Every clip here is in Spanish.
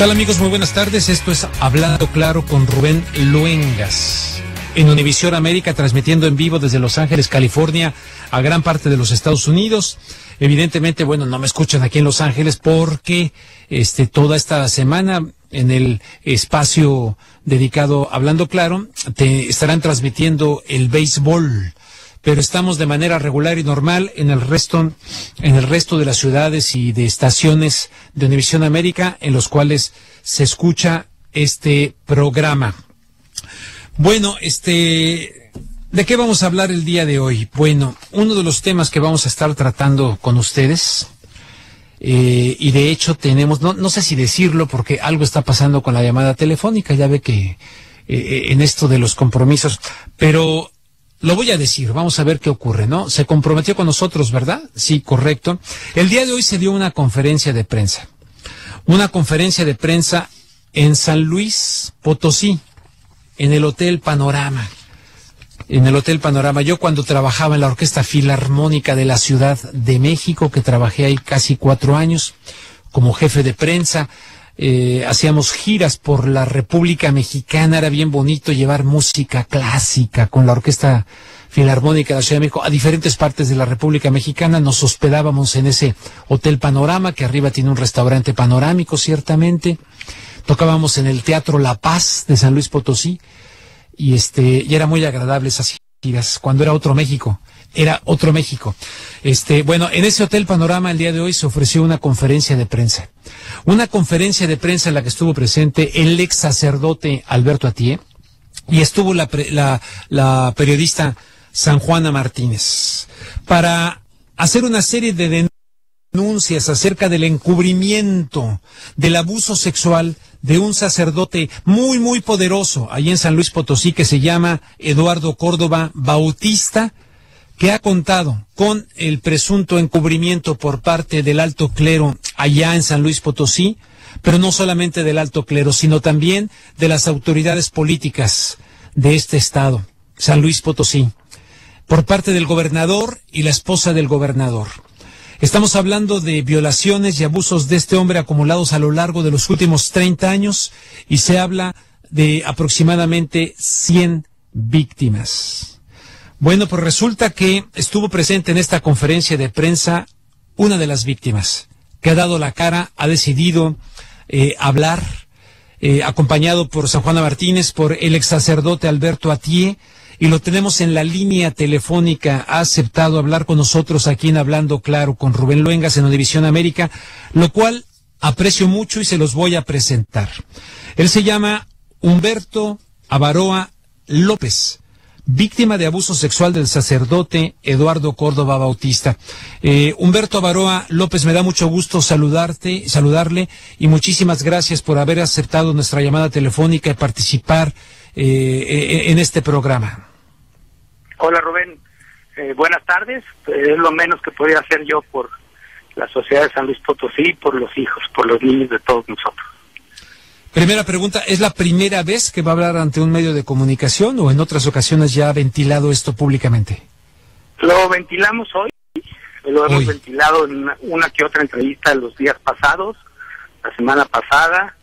tal, amigos? Muy buenas tardes. Esto es Hablando Claro con Rubén Luengas. En Univision América, transmitiendo en vivo desde Los Ángeles, California, a gran parte de los Estados Unidos. Evidentemente, bueno, no me escuchan aquí en Los Ángeles porque toda esta semana en el espacio dedicado a Hablando Claro te estarán transmitiendo el béisbol. Pero estamos de manera regular y normal en el resto de las ciudades y de estaciones de Univision América en los cuales se escucha este programa. Bueno, ¿de qué vamos a hablar el día de hoy? Bueno, uno de los temas que vamos a estar tratando con ustedes, y de hecho tenemos, no sé si decirlo porque algo está pasando con la llamada telefónica, ya ve que en esto de los compromisos, pero lo voy a decir, vamos a ver qué ocurre, ¿no? Se comprometió con nosotros, ¿verdad? Sí, correcto. El día de hoy se dio una conferencia de prensa en San Luis Potosí, en el Hotel Panorama. Yo cuando trabajaba en la Orquesta Filarmónica de la Ciudad de México, que trabajé ahí casi 4 años como jefe de prensa, hacíamos giras por la República Mexicana. Era bien bonito llevar música clásica con la Orquesta Filarmónica de la Ciudad de México a diferentes partes de la República Mexicana. Nos hospedábamos en ese Hotel Panorama, que arriba tiene un restaurante panorámico, ciertamente. Tocábamos en el Teatro La Paz de San Luis Potosí, y era muy agradable esas giras, cuando era otro México. Bueno, en ese Hotel Panorama el día de hoy se ofreció una conferencia de prensa en la que estuvo presente el ex sacerdote Alberto Athié, y estuvo la periodista Sanjuana Martínez, para hacer una serie de denuncias acerca del encubrimiento del abuso sexual de un sacerdote muy, muy poderoso ahí en San Luis Potosí, que se llama Eduardo Córdoba Bautista, que ha contado con el presunto encubrimiento por parte del alto clero allá en San Luis Potosí, pero no solamente del alto clero, sino también de las autoridades políticas de este estado, San Luis Potosí, por parte del gobernador y la esposa del gobernador. Estamos hablando de violaciones y abusos de este hombre acumulados a lo largo de los últimos 30 años, y se habla de aproximadamente 100 víctimas. Bueno, pues resulta que estuvo presente en esta conferencia de prensa una de las víctimas, que ha dado la cara, ha decidido hablar, acompañado por Sanjuana Martínez, por el ex sacerdote Alberto Athié, y lo tenemos en la línea telefónica. Ha aceptado hablar con nosotros aquí en Hablando Claro con Rubén Luengas en Univision América, lo cual aprecio mucho y se los voy a presentar. Él se llama Humberto Abaroa López, víctima de abuso sexual del sacerdote Eduardo Córdoba Bautista. Humberto Abaroa López, me da mucho gusto saludarle, y muchísimas gracias por haber aceptado nuestra llamada telefónica y participar en este programa. Hola, Rubén. Buenas tardes. Es lo menos que podía hacer yo por la sociedad de San Luis Potosí, por los hijos, por los niños de todos nosotros. Primera pregunta, ¿es la primera vez que va a hablar ante un medio de comunicación, o en otras ocasiones ya ha ventilado esto públicamente? Lo ventilamos hoy, hemos ventilado en una que otra entrevista los días pasados, la semana pasada,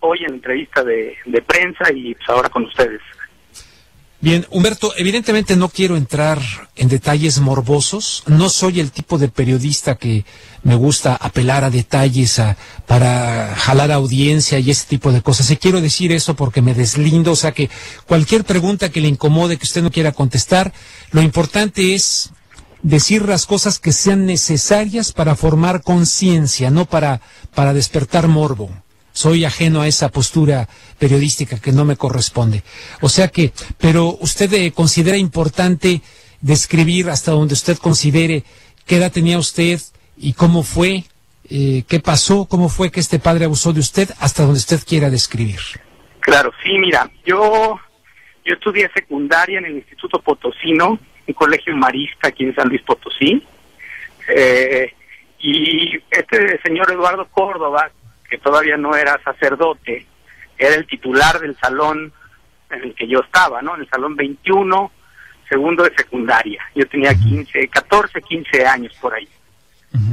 hoy en entrevista de prensa, y pues ahora con ustedes. Bien, Humberto, evidentemente no quiero entrar en detalles morbosos. No soy el tipo de periodista que me gusta apelar a detalles para jalar audiencia y ese tipo de cosas. Y quiero decir eso porque me deslindo, o sea que cualquier pregunta que le incomode, que usted no quiera contestar, lo importante es decir las cosas que sean necesarias para formar conciencia, no para despertar morbo. Soy ajeno a esa postura periodística que no me corresponde. O sea que, pero usted considera importante describir hasta donde usted considere qué edad tenía usted y cómo fue, qué pasó, cómo fue que este padre abusó de usted, hasta donde usted quiera describir. Claro, sí, mira, yo estudié secundaria en el Instituto Potosino, un colegio marista aquí en San Luis Potosí, y este señor Eduardo Córdoba, que todavía no era sacerdote, era el titular del salón en el que yo estaba, ¿no? En el salón 21, segundo de secundaria. Yo tenía 15 años por ahí.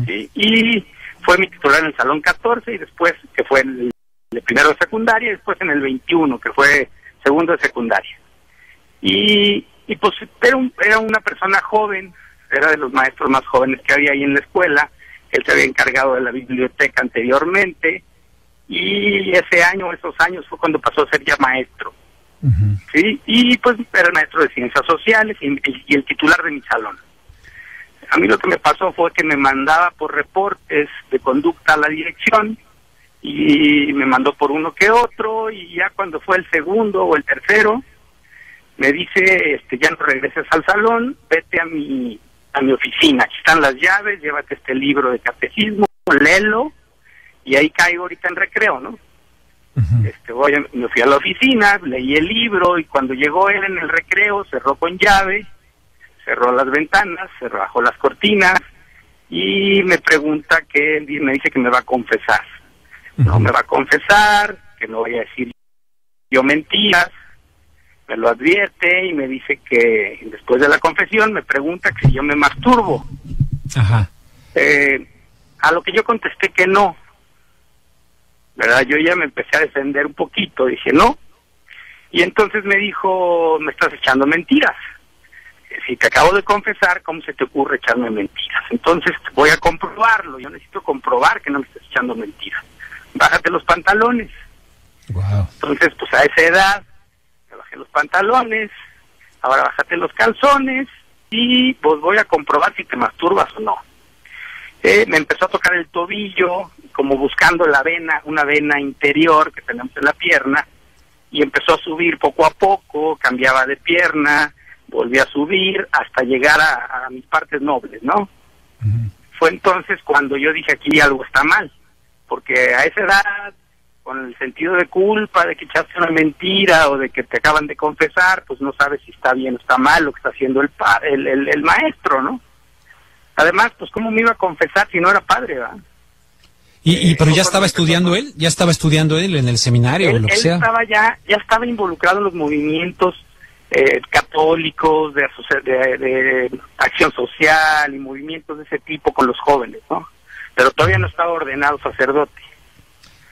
¿Sí? Y fue mi titular en el salón 14, y después, que fue en de primero de secundaria, y después en el 21, que fue segundo de secundaria. Y pues era una persona joven, era de los maestros más jóvenes que había ahí en la escuela. Él se había encargado de la biblioteca anteriormente, y ese año, esos años, fue cuando pasó a ser ya maestro. Uh-huh. ¿Sí? Y pues era maestro de ciencias sociales y el titular de mi salón. A mí lo que me pasó fue que me mandaba por reportes de conducta a la dirección, y me mandó por uno que otro, y ya cuando fue el segundo o el tercero, me dice, ya no regreses al salón, vete a mi oficina, aquí están las llaves, llévate este libro de catecismo, léelo, y ahí caigo ahorita en recreo, ¿no? Uh-huh. Me fui a la oficina, leí el libro, y cuando llegó él en el recreo, cerró con llave, cerró las ventanas, se bajó las cortinas, y me pregunta me dice que me va a confesar. Uh-huh. No me va a confesar, que no voy a decir yo mentiras, me lo advierte y me dice que después de la confesión me pregunta que si yo me masturbo. Ajá. A lo que yo contesté que no, ¿verdad? Yo ya me empecé a defender un poquito, dije no, y entonces me dijo, me estás echando mentiras, si te acabo de confesar, ¿cómo se te ocurre echarme mentiras? Entonces voy a comprobarlo, yo necesito comprobar que no me estás echando mentiras, bájate los pantalones. Wow. Entonces pues a esa edad bajé los pantalones, ahora bájate los calzones y pues voy a comprobar si te masturbas o no. Me empezó a tocar el tobillo, como buscando la vena, una vena interior que tenemos en la pierna, y empezó a subir poco a poco, cambiaba de pierna, volví a subir hasta llegar a mis partes nobles, ¿no? Uh-huh. Fue entonces cuando yo dije, aquí algo está mal, porque a esa edad, con el sentido de culpa, de que echaste una mentira o de que te acaban de confesar, pues no sabes si está bien o está mal lo que está haciendo el maestro, ¿no? Además, pues cómo me iba a confesar si no era padre, ¿verdad? Pero ya estaba estudiando él, en el seminario, o lo que sea. Él estaba ya estaba involucrado en los movimientos católicos, de acción social y movimientos de ese tipo con los jóvenes, ¿no? Pero todavía no estaba ordenado sacerdote.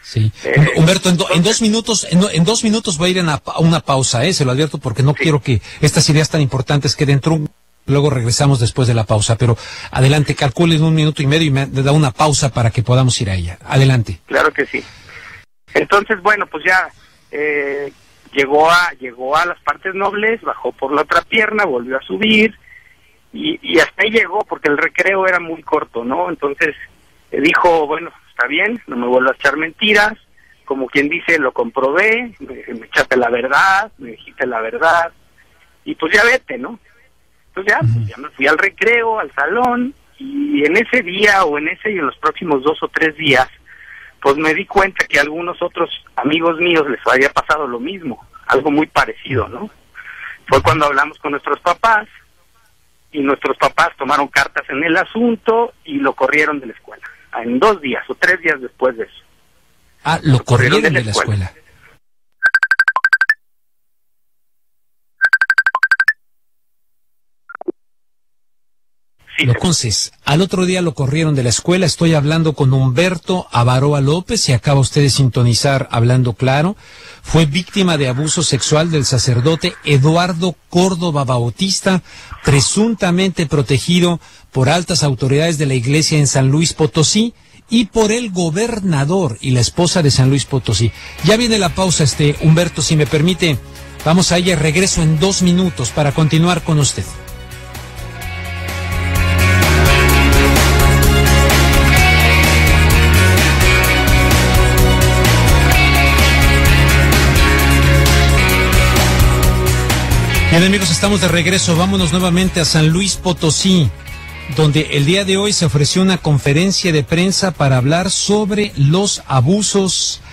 Sí. Humberto, en dos minutos voy a ir a una pausa, se lo advierto, porque no quiero que estas ideas tan importantes queden truncadas. Luego regresamos después de la pausa, pero adelante, calculen un minuto y medio y me da una pausa para que podamos ir a ella. Adelante. Claro que sí. Entonces, bueno, pues ya llegó a las partes nobles, bajó por la otra pierna, volvió a subir, y hasta ahí llegó, porque el recreo era muy corto, ¿no? Entonces dijo, bueno, está bien, no me vuelvo a echar mentiras, como quien dice, lo comprobé, me echaste la verdad, me dijiste la verdad, y pues ya vete, ¿no? Entonces ya me fui al recreo, al salón, y en ese día y en los próximos 2 o 3 días, pues me di cuenta que a algunos otros amigos míos les había pasado lo mismo, algo muy parecido, ¿no? Fue cuando hablamos con nuestros papás, y nuestros papás tomaron cartas en el asunto y lo corrieron de la escuela. En 2 días o 3 días después de eso. Ah, lo corrieron de la escuela. Sí. Entonces, al otro día lo corrieron de la escuela. Estoy hablando con Humberto Abaroa López, y acaba usted de sintonizar Hablando Claro. Fue víctima de abuso sexual del sacerdote Eduardo Córdoba Bautista, presuntamente protegido por altas autoridades de la iglesia en San Luis Potosí y por el gobernador y la esposa de San Luis Potosí. Ya viene la pausa, Humberto, si me permite, vamos a ella, regreso en 2 minutos para continuar con usted. Bien, amigos, estamos de regreso. Vámonos nuevamente a San Luis Potosí, donde el día de hoy se ofreció una conferencia de prensa para hablar sobre los abusos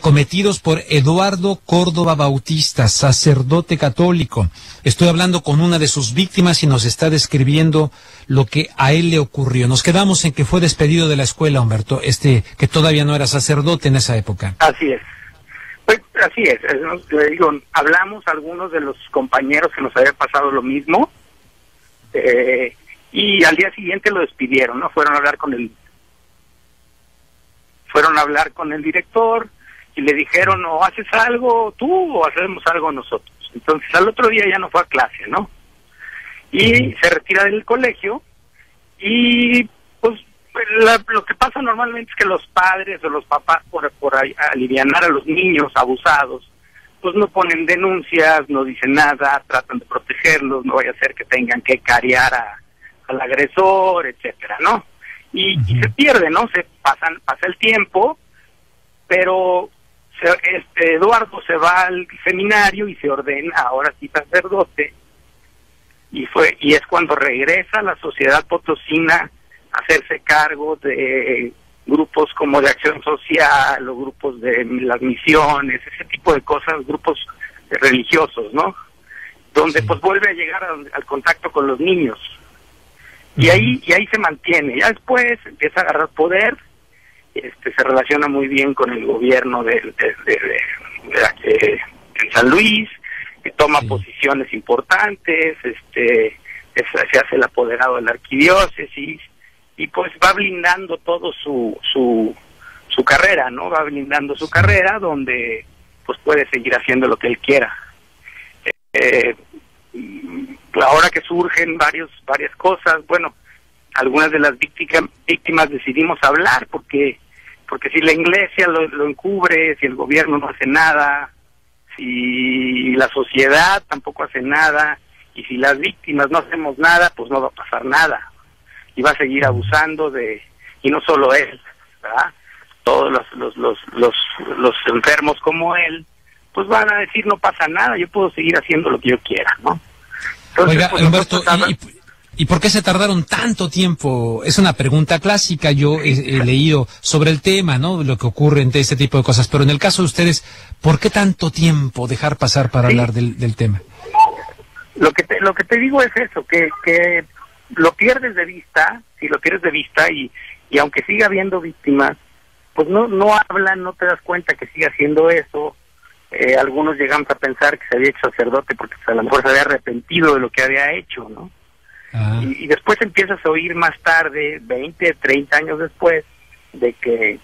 cometidos por Eduardo Córdoba Bautista, sacerdote católico. Estoy hablando con una de sus víctimas y nos está describiendo lo que a él le ocurrió. Nos quedamos en que fue despedido de la escuela, Humberto, que todavía no era sacerdote en esa época. Así es. Pues así es, hablamos a algunos de los compañeros que nos había pasado lo mismo, y al día siguiente lo despidieron, ¿no? Fueron a hablar con el director, y le dijeron, o haces algo tú o hacemos algo nosotros. Entonces al otro día ya no fue a clase, ¿no? Y se retira del colegio y pues lo que pasa normalmente es que los padres o los papás por alivianar a los niños abusados, pues no ponen denuncias, no dicen nada, tratan de protegerlos, no vaya a ser que tengan que cariar al agresor, etcétera, ¿no? Y se pierde, ¿no? Pasa el tiempo, pero Eduardo se va al seminario y se ordena ahora sí sacerdote. Y es cuando regresa a la sociedad potosina a hacerse cargo de grupos como de acción social o grupos de las misiones, ese tipo de cosas, grupos religiosos, ¿no? Donde sí, pues vuelve a llegar al contacto con los niños. Y ahí se mantiene. Ya después empieza a agarrar poder, se relaciona muy bien con el gobierno de San Luis, que toma sí, posiciones importantes, se hace el apoderado de la arquidiócesis y pues va blindando todo su carrera, ¿no? Va blindando su carrera donde pues puede seguir haciendo lo que él quiera. Ahora que surgen varias cosas, bueno, algunas de las víctimas decidimos hablar porque si la iglesia lo encubre, si el gobierno no hace nada, si la sociedad tampoco hace nada, y si las víctimas no hacemos nada, pues no va a pasar nada. Y va a seguir abusando y no solo él, ¿verdad? Todos los enfermos como él, pues van a decir no pasa nada, yo puedo seguir haciendo lo que yo quiera, ¿no? Entonces, oiga, pues, Humberto, ¿y por qué se tardaron tanto tiempo? Es una pregunta clásica, yo he leído sobre el tema, ¿no? Lo que ocurre entre este tipo de cosas, pero en el caso de ustedes, ¿por qué tanto tiempo dejar pasar para sí, hablar del tema? Lo que te digo es eso, que lo pierdes de vista, si lo pierdes de vista, y aunque siga habiendo víctimas, pues no hablan, no te das cuenta que sigue haciendo eso. Algunos llegamos a pensar que se había hecho sacerdote porque a lo mejor se había arrepentido de lo que había hecho, ¿no? Y después empiezas a oír más tarde, 20, 30 años después, de que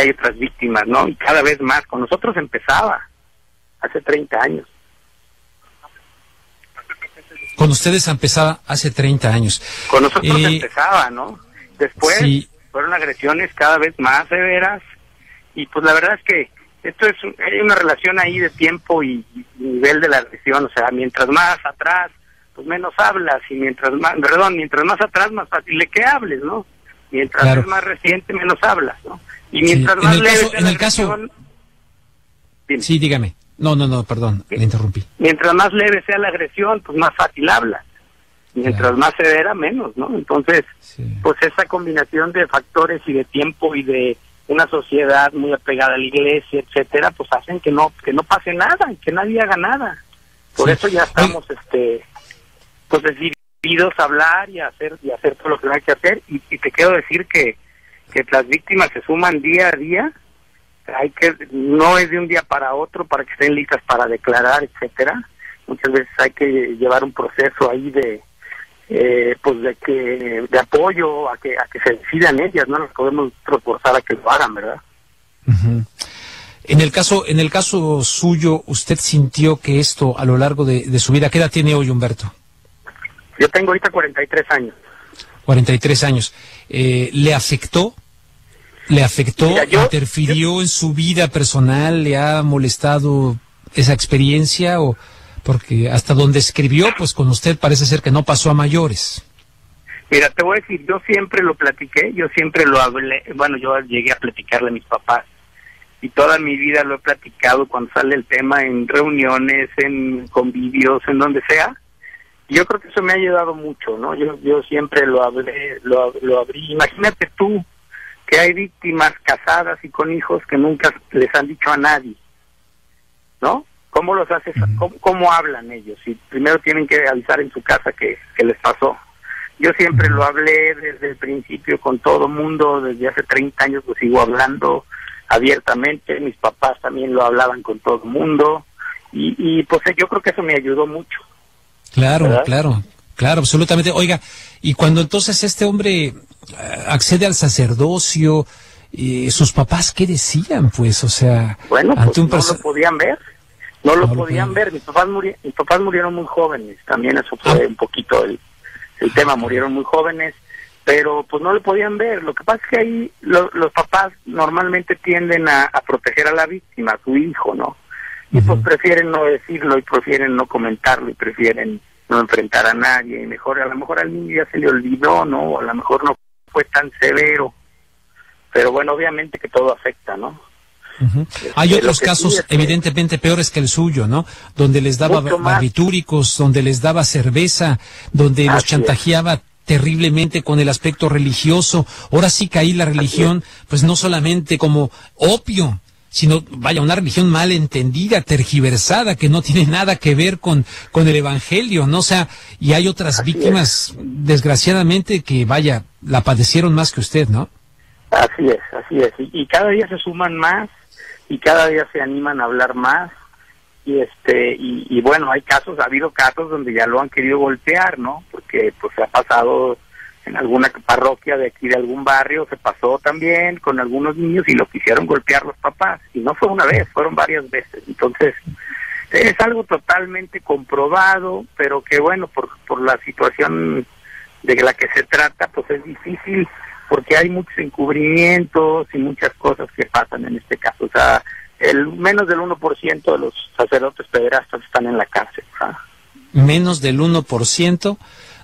hay otras víctimas, ¿no? Y cada vez más. Con nosotros empezaba hace 30 años. Con ustedes empezaba hace 30 años. Con nosotros empezaba, ¿no? Después sí, fueron agresiones cada vez más severas. Y pues la verdad es que esto hay una relación ahí de tiempo y nivel de la agresión. O sea, mientras más atrás, pues menos hablas, y mientras más atrás, más fácil de que hables, ¿no? Mientras claro, es más reciente, menos hablas, ¿no? Y mientras sí, más leves en el caso, dime. Sí, dígame. No, perdón, ¿sí? Le interrumpí. Mientras más leve sea la agresión, pues más fácil hablas. Mientras claro, más severa, menos, ¿no? Entonces, sí, pues esa combinación de factores y de tiempo y de una sociedad muy apegada a la iglesia, etcétera, pues hacen que no pase nada y que nadie haga nada. Por sí, eso ya estamos pues decididos a hablar y hacer todo lo que hay que hacer, y te quiero decir que las víctimas se suman día a día. No es de un día para otro para que estén listas para declarar, etcétera. Muchas veces hay que llevar un proceso ahí de apoyo a que se decidan ellas, no las podemos forzar a que lo hagan, ¿verdad? Uh-huh. En el caso suyo, ¿usted sintió que esto a lo largo de su vida? ¿Qué edad tiene hoy, Humberto? Yo tengo ahorita 43 años. 43 años. ¿Le afectó? ¿Le afectó? Mira, ¿interfirió en su vida personal? ¿Le ha molestado esa experiencia? ¿O porque hasta donde escribió, pues con usted parece ser que no pasó a mayores? Mira, te voy a decir, yo siempre lo platiqué, yo siempre lo hablé. Bueno, yo llegué a platicarle a mis papás. Y toda mi vida lo he platicado cuando sale el tema en reuniones, en convivios, en donde sea. Yo creo que eso me ha ayudado mucho, ¿no? Yo siempre lo abrí. Imagínate tú que hay víctimas casadas y con hijos que nunca les han dicho a nadie, ¿no? ¿Cómo los haces? ¿Cómo hablan ellos? Y primero tienen que avisar en su casa que les pasó. Yo siempre lo hablé desde el principio con todo mundo, desde hace 30 años lo sigo hablando abiertamente, mis papás también lo hablaban con todo el mundo, y pues yo creo que eso me ayudó mucho. Claro, ¿verdad? Claro, absolutamente. Oiga, y cuando entonces este hombre accede al sacerdocio, ¿Sus papás qué decían, pues? O sea, bueno, pues no lo podían ver. No lo podían ver. Mis papás murieron muy jóvenes. También eso fue un poquito el tema. Murieron muy jóvenes, pero pues no lo podían ver. Lo que pasa es que ahí los papás normalmente tienden a proteger a la víctima, a su hijo, ¿no? Y pues prefieren no decirlo, y prefieren no comentarlo, y prefieren no enfrentar a nadie. Y mejor, a lo mejor al niño ya se le olvidó, ¿no? O a lo mejor no fue tan severo. Pero bueno, obviamente que todo afecta, ¿no? Hay otros casos evidentemente peores que el suyo, ¿no? Donde les daba barbitúricos, donde les daba cerveza, donde los chantajeaba terriblemente con el aspecto religioso. Ahora sí que ahí la religión, pues no solamente como opio, sino, vaya, una religión mal entendida, tergiversada, que no tiene nada que ver con el evangelio, ¿no? O sea, y hay otras víctimas, desgraciadamente, que, vaya, la padecieron más que usted, ¿no? Así es, y cada día se suman más, y cada día se animan a hablar más, y bueno, ha habido casos donde ya lo han querido golpear, ¿no? Porque pues se ha pasado en alguna parroquia de aquí, de algún barrio, se pasó también con algunos niños y lo quisieron golpear los papás, y no fue una vez, fueron varias veces. Entonces es algo totalmente comprobado, pero que bueno, por la situación de la que se trata, pues es difícil, porque hay muchos encubrimientos y muchas cosas que pasan en este caso. O sea, menos del 1% de los sacerdotes pederastas están en la cárcel, ¿verdad? Menos del 1%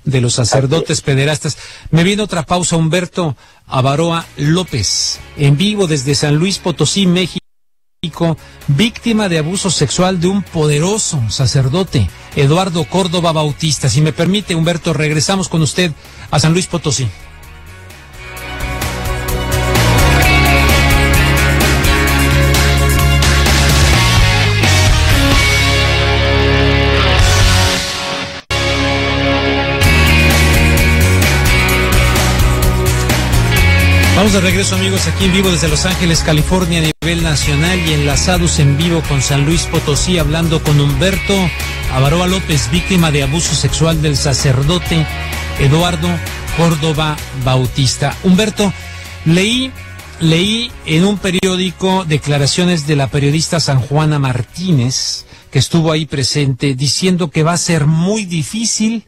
de los sacerdotes pederastas. Me viene otra pausa, Humberto Abaroa López, en vivo desde San Luis Potosí, México, víctima de abuso sexual de un poderoso sacerdote, Eduardo Córdoba Bautista. Si me permite, Humberto, regresamos con usted a San Luis Potosí. Vamos de regreso, amigos, aquí en vivo desde Los Ángeles, California, a nivel nacional, y enlazados en vivo con San Luis Potosí, hablando con Humberto Abaroa López, víctima de abuso sexual del sacerdote Eduardo Córdoba Bautista. Humberto, leí en un periódico declaraciones de la periodista Sanjuana Martínez, que estuvo ahí presente, diciendo que va a ser muy difícil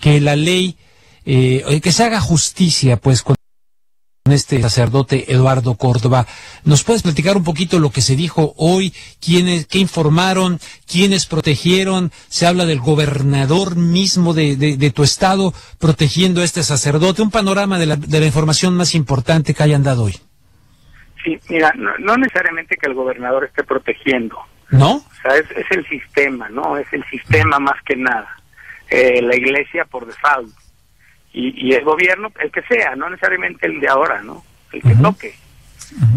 que la ley, que se haga justicia, pues, con este sacerdote Eduardo Córdoba. ¿Nos puedes platicar un poquito lo que se dijo hoy? ¿Qué informaron? ¿Quiénes protegieron? Se habla del gobernador mismo de tu estado protegiendo a este sacerdote. Un panorama de la información más importante que hayan dado hoy. Sí, mira, no necesariamente que el gobernador esté protegiendo. ¿No? O sea, es el sistema, ¿no? Es el sistema más que nada. La iglesia por default. Y el gobierno, el que sea, no necesariamente el de ahora, ¿no? El que toque.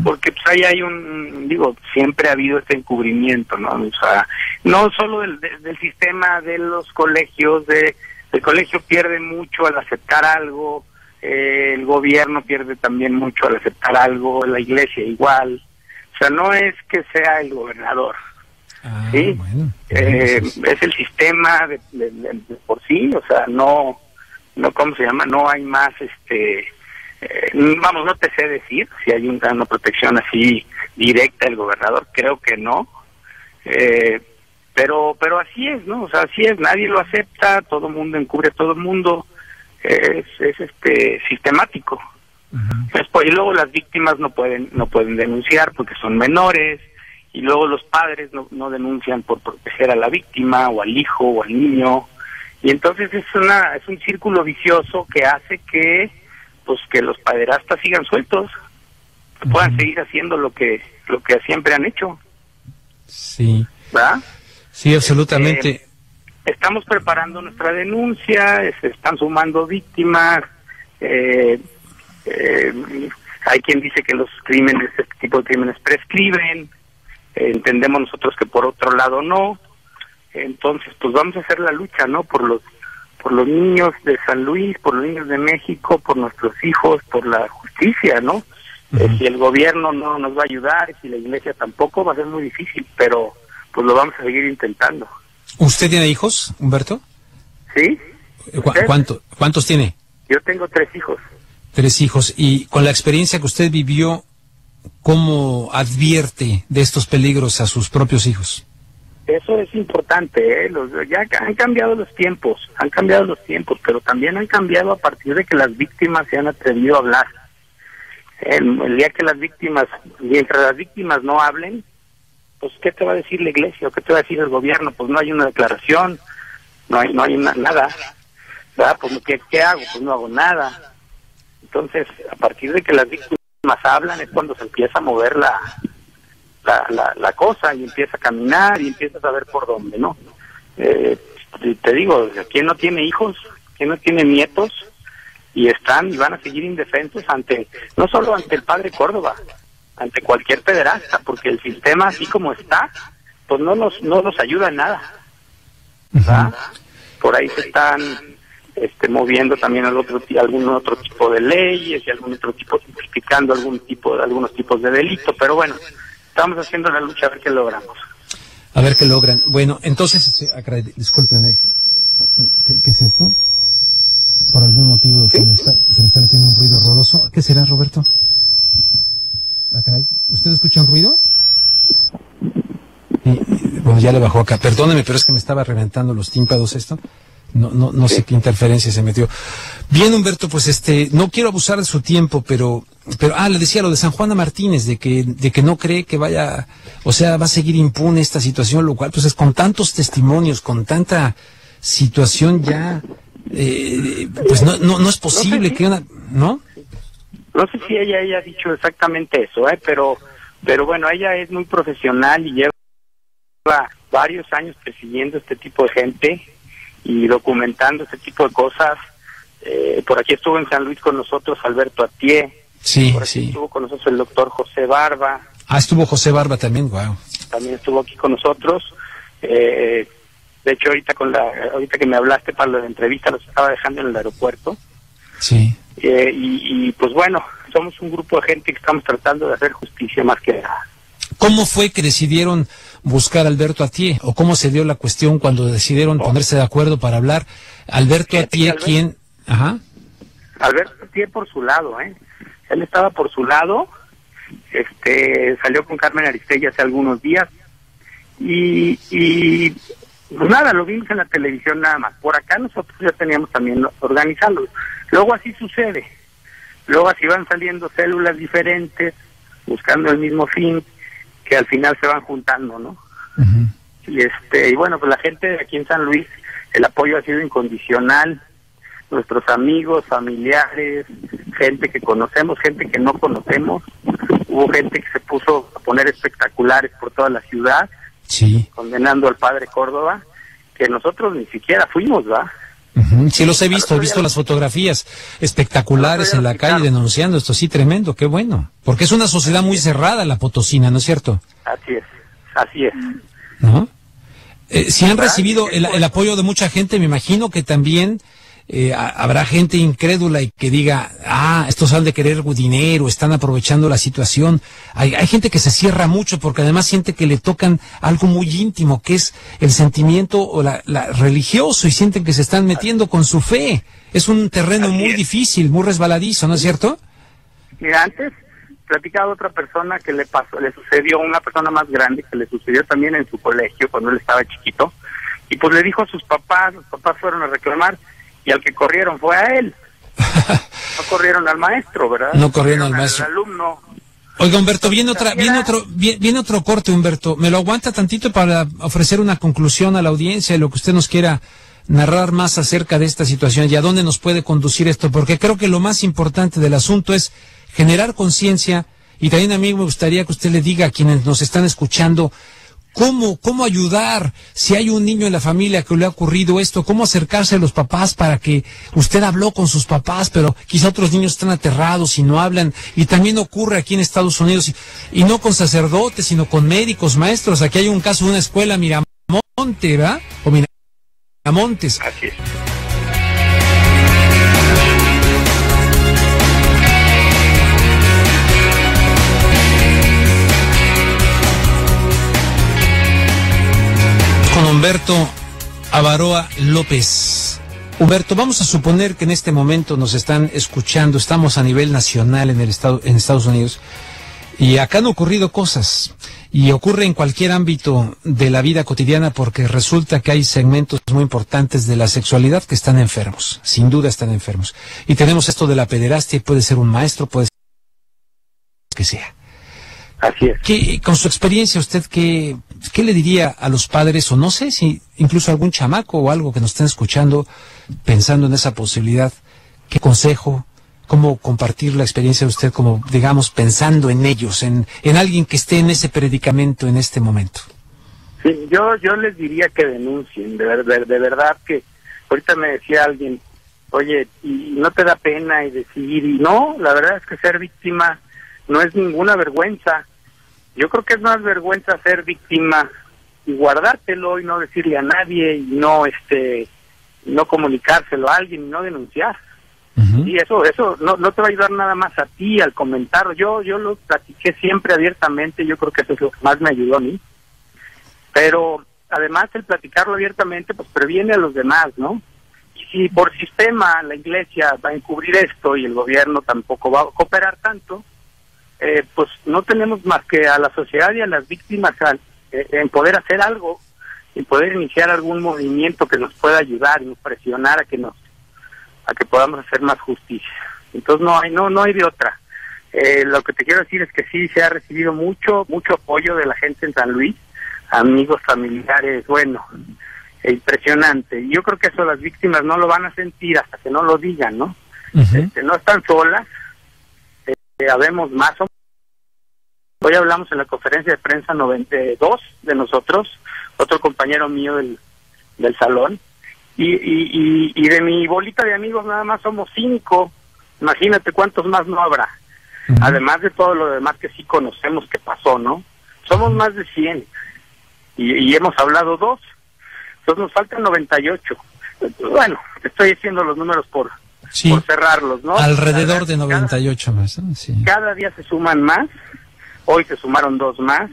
Porque pues ahí hay siempre ha habido este encubrimiento, ¿no? O sea, no solo del sistema de los colegios, el colegio pierde mucho al aceptar algo, el gobierno pierde también mucho al aceptar algo, la iglesia igual. O sea, no es que sea el gobernador. ¿Sí? Bueno, es el sistema de por sí, o sea, no, ¿cómo se llama? No hay más, no te sé decir si hay una protección así directa del gobernador, creo que no, pero así es, ¿no? O sea, así es, nadie lo acepta, todo el mundo encubre a todo el mundo, es sistemático. Después, y luego las víctimas no pueden denunciar porque son menores, y luego los padres no denuncian por proteger a la víctima, o al hijo, o al niño. Y entonces es un círculo vicioso que hace que los pederastas sigan sueltos, que puedan seguir haciendo lo que siempre han hecho. Sí. ¿Verdad? Sí, absolutamente. Estamos preparando nuestra denuncia, se están sumando víctimas. Hay quien dice que este tipo de crímenes prescriben. Entendemos nosotros que por otro lado no. Entonces, pues vamos a hacer la lucha, ¿no? Por los niños de San Luis, por los niños de México, por nuestros hijos, por la justicia, ¿no? Si el gobierno no nos va a ayudar, si la iglesia tampoco, va a ser muy difícil, pero pues lo vamos a seguir intentando. ¿Usted tiene hijos, Humberto? Sí. ¿Cuántos tiene? Yo tengo 3 hijos. 3 hijos. Y con la experiencia que usted vivió cómo advierte de estos peligros a sus propios hijos? Eso es importante, ¿eh? Ya han cambiado los tiempos, pero también han cambiado a partir de que las víctimas se han atrevido a hablar. El día que las víctimas, mientras las víctimas no hablen, pues ¿qué te va a decir la iglesia o qué te va a decir el gobierno? Pues no hay una declaración, no hay nada, ¿verdad? Pues ¿qué hago? Pues no hago nada. Entonces, a partir de que las víctimas hablan es cuando se empieza a mover la cosa y empieza a caminar y empieza a saber por dónde, ¿no? Te digo, ¿quién no tiene hijos? ¿Quién no tiene nietos? Y están y van a seguir indefensos ante, no solo ante el padre Córdoba, ante cualquier pederasta, porque el sistema así como está, pues no nos ayuda en nada. ¿Verdad? Por ahí se están moviendo también algún otro tipo de leyes y algún otro tipo, tipificando algunos tipos de delito, pero bueno, estamos haciendo la lucha a ver qué logramos. A ver qué logran. Bueno, entonces, disculpen, ¿qué es esto? Por algún motivo ¿sí? se me está metiendo un ruido horroroso. ¿Qué será, Roberto? ¿La caray? ¿Ustedes escuchan ruido? Bueno, ya le bajó acá. Perdóneme, pero es que me estaba reventando los tímpanos esto. No sé qué interferencia se metió. Bien, Humberto, pues no quiero abusar de su tiempo, pero le decía lo de Sanjuana Martínez, de que no cree que vaya, o sea, va a seguir impune esta situación, lo cual, pues es con tantos testimonios, con tanta situación ya, pues no es posible, no sé si, que una, ¿no? No sé si ella haya dicho exactamente eso, pero bueno, ella es muy profesional y lleva varios años persiguiendo este tipo de gente y documentando este tipo de cosas. Por aquí estuvo en San Luis con nosotros Alberto Athié. Sí, por aquí sí. Estuvo con nosotros el doctor José Barba. Ah, estuvo José Barba también, wow. También estuvo aquí con nosotros. De hecho, ahorita que me hablaste para la entrevista, los estaba dejando en el aeropuerto. Sí. Y pues bueno, somos un grupo de gente que estamos tratando de hacer justicia más que nada. ¿Cómo fue que decidieron buscar a Alberto Athié? ¿O cómo se dio la cuestión cuando decidieron ponerse de acuerdo para hablar? Alberto Athié, ¿quién? Ajá. Alberto Athié por su lado, ¿eh? Él estaba por su lado, salió con Carmen Aristegui hace algunos días, y pues nada, lo vimos en la televisión nada más. Por acá nosotros ya teníamos también organizado. Luego así sucede. Luego así van saliendo células diferentes, buscando el mismo fin, que al final se van juntando, ¿no? Uh-huh. Y bueno, pues la gente de aquí en San Luis, el apoyo ha sido incondicional, nuestros amigos, familiares, gente que conocemos, gente que no conocemos, hubo gente que se puso a poner espectaculares por toda la ciudad, sí, condenando al padre Córdoba, que nosotros ni siquiera fuimos, ¿va? Uh-huh. Sí, los he visto las fotografías espectaculares en la calle denunciando esto, sí, tremendo, qué bueno, porque es una sociedad muy cerrada la potosina, ¿no es cierto? Así es. ¿No? Si han recibido el apoyo de mucha gente, me imagino que también habrá gente incrédula y que diga, estos han de querer dinero, están aprovechando la situación. Hay gente que se cierra mucho porque además siente que le tocan algo muy íntimo, que es el sentimiento o la religioso, y sienten que se están metiendo con su fe. Es un terreno muy difícil, muy resbaladizo, ¿no es cierto? Mira, antes platicaba otra persona que le sucedió, una persona más grande, que le sucedió también en su colegio cuando él estaba chiquito, y pues le dijo a sus papás, fueron a reclamar, y al que corrieron fue a él. No corrieron al maestro, ¿verdad? No corrieron al maestro. Al alumno. Oiga, Humberto, viene otro corte, Humberto. ¿Me lo aguanta tantito para ofrecer una conclusión a la audiencia, lo que usted nos quiera narrar más acerca de esta situación y a dónde nos puede conducir esto? Porque creo que lo más importante del asunto es generar conciencia, y también a mí me gustaría que usted le diga a quienes nos están escuchando, ¿Cómo ayudar si hay un niño en la familia que le ha ocurrido esto? ¿Cómo acercarse a los papás para que usted habló con sus papás, pero quizá otros niños están aterrados y no hablan? Y también ocurre aquí en Estados Unidos, y no con sacerdotes, sino con médicos, maestros. Aquí hay un caso de una escuela, Miramontes, ¿verdad? O Miramontes. Así es. Humberto Abaroa López. Humberto, vamos a suponer que en este momento nos están escuchando, estamos a nivel nacional en Estados Unidos, Y acá han ocurrido cosas, y ocurre en cualquier ámbito de la vida cotidiana, porque resulta que hay segmentos muy importantes de la sexualidad que están enfermos, sin duda están enfermos. Y tenemos esto de la pederastia, puede ser un maestro, puede ser que sea. Así es. ¿Qué, con su experiencia, usted qué le diría a los padres, o no sé si incluso algún chamaco o algo que nos estén escuchando, pensando en esa posibilidad? ¿Qué consejo? ¿Cómo compartir la experiencia de usted, como, digamos, pensando en ellos, en alguien que esté en ese predicamento en este momento? Sí, yo les diría que denuncien, de verdad que, ahorita me decía alguien, oye, ¿y no te da pena? Y decir, y no, la verdad es que ser víctima no es ninguna vergüenza. Yo creo que es más vergüenza ser víctima y guardártelo y no decirle a nadie, y no, no comunicárselo a alguien, y no denunciar. Y eso no te va a ayudar nada más a ti al comentarlo. Yo lo platiqué siempre abiertamente, yo creo que eso es lo que más me ayudó a mí. Pero además el platicarlo abiertamente pues previene a los demás, ¿no? Y si por sistema la iglesia va a encubrir esto y el gobierno tampoco va a cooperar tanto, pues no tenemos más que a la sociedad y a las víctimas en poder hacer algo, en poder iniciar algún movimiento que nos pueda ayudar y nos presionar a que nos podamos hacer más justicia. Entonces no hay de otra. Lo que te quiero decir es que sí se ha recibido mucho apoyo de la gente en San Luis, amigos, familiares, bueno, impresionante. Yo creo que eso las víctimas no lo van a sentir hasta que no lo digan, ¿no? No están solas, habemos más o menos. Hoy hablamos en la conferencia de prensa 92 de nosotros, otro compañero mío del salón, y de mi bolita de amigos nada más somos 5, imagínate cuántos más no habrá, además de todo lo demás que sí conocemos que pasó, ¿no? Somos más de 100, y hemos hablado 2, entonces nos faltan 98, bueno, estoy haciendo los números por cerrarlos, ¿no? Alrededor de 98 más, ¿no? Sí. Cada día se suman más, hoy se sumaron 2 más,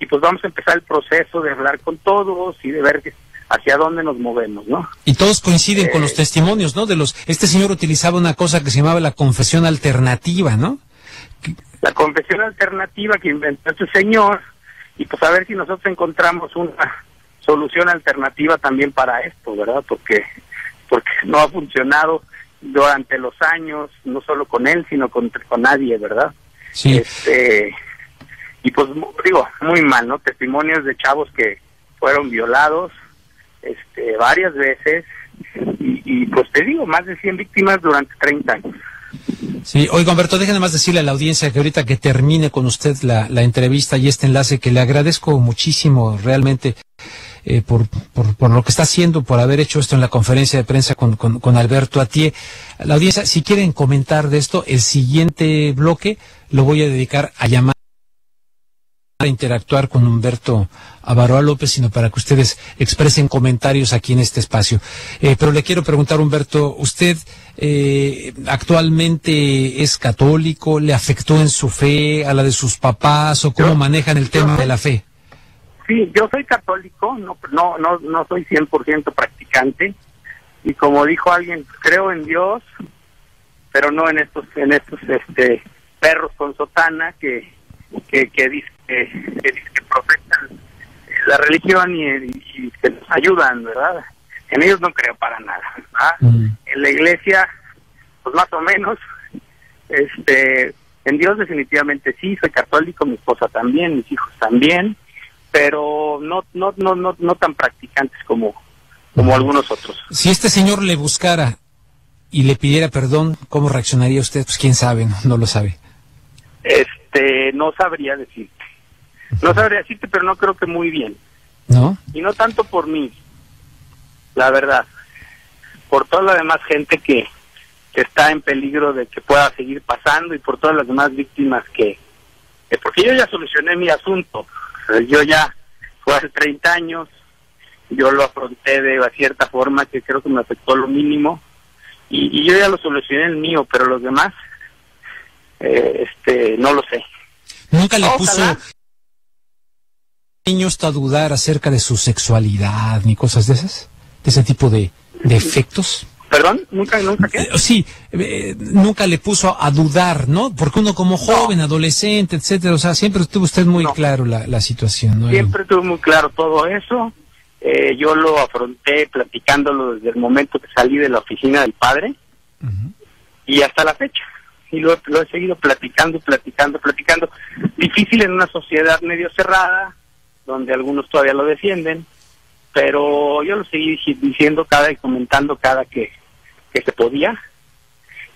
y pues vamos a empezar el proceso de hablar con todos y de ver que hacia dónde nos movemos, ¿no? Y todos coinciden con los testimonios, ¿no? De los, este señor utilizaba una cosa que se llamaba la confesión alternativa, ¿no? La confesión alternativa que inventó este señor, y pues a ver si nosotros encontramos una solución alternativa también para esto, ¿verdad? Porque no ha funcionado durante los años, no solo con él, sino con nadie, ¿verdad? Sí. Y pues, digo, muy mal, ¿no? Testimonios de chavos que fueron violados, varias veces, y pues te digo, más de 100 víctimas durante 30 años. Sí, oiga, Humberto, déjenme más decirle a la audiencia que ahorita que termine con usted la entrevista y este enlace, que le agradezco muchísimo realmente por lo que está haciendo, por haber hecho esto en la conferencia de prensa con Alberto Athié. La audiencia, si quieren comentar de esto, el siguiente bloque lo voy a dedicar a llamar, a interactuar con Humberto Abaroa López, sino para que ustedes expresen comentarios aquí en este espacio. Pero le quiero preguntar, Humberto, ¿usted actualmente es católico? ¿Le afectó en su fe, a la de sus papás, o cómo manejan el tema de la fe? Sí, yo soy católico, no soy 100% practicante, y como dijo alguien, creo en Dios, pero no en estos perros con sotana que dicen que profesan la religión y que nos ayudan, ¿verdad? En ellos no creo para nada, ¿verdad? En la iglesia, pues más o menos, en Dios definitivamente sí, soy católico, mi esposa también, mis hijos también, pero no tan practicantes como algunos otros. Si este señor le buscara y le pidiera perdón, ¿cómo reaccionaría usted? Pues quién sabe, no lo sabe. No sabría decirte. No sabría decirte, pero no creo que muy bien. ¿No? Y no tanto por mí, la verdad. Por toda la demás gente que está en peligro de que pueda seguir pasando, y por todas las demás víctimas que porque yo ya solucioné mi asunto. Yo ya fue hace 30 años, yo lo afronté de cierta forma que creo que me afectó lo mínimo. Y yo ya lo solucioné el mío, pero los demás, no lo sé. Nunca le puso niños a dudar acerca de su sexualidad ni cosas de esas, de ese tipo de efectos. ¿Perdón? ¿Nunca qué? Sí, nunca le puso a dudar, ¿no? Porque uno como joven, adolescente, etcétera, o sea, siempre tuvo usted muy claro la situación, ¿no? Siempre tuvo muy claro todo eso. Yo lo afronté platicándolo desde el momento que salí de la oficina del padre y hasta la fecha. Y lo he seguido platicando. Difícil en una sociedad medio cerrada, donde algunos todavía lo defienden, pero yo lo seguí diciendo y comentando cada que se podía.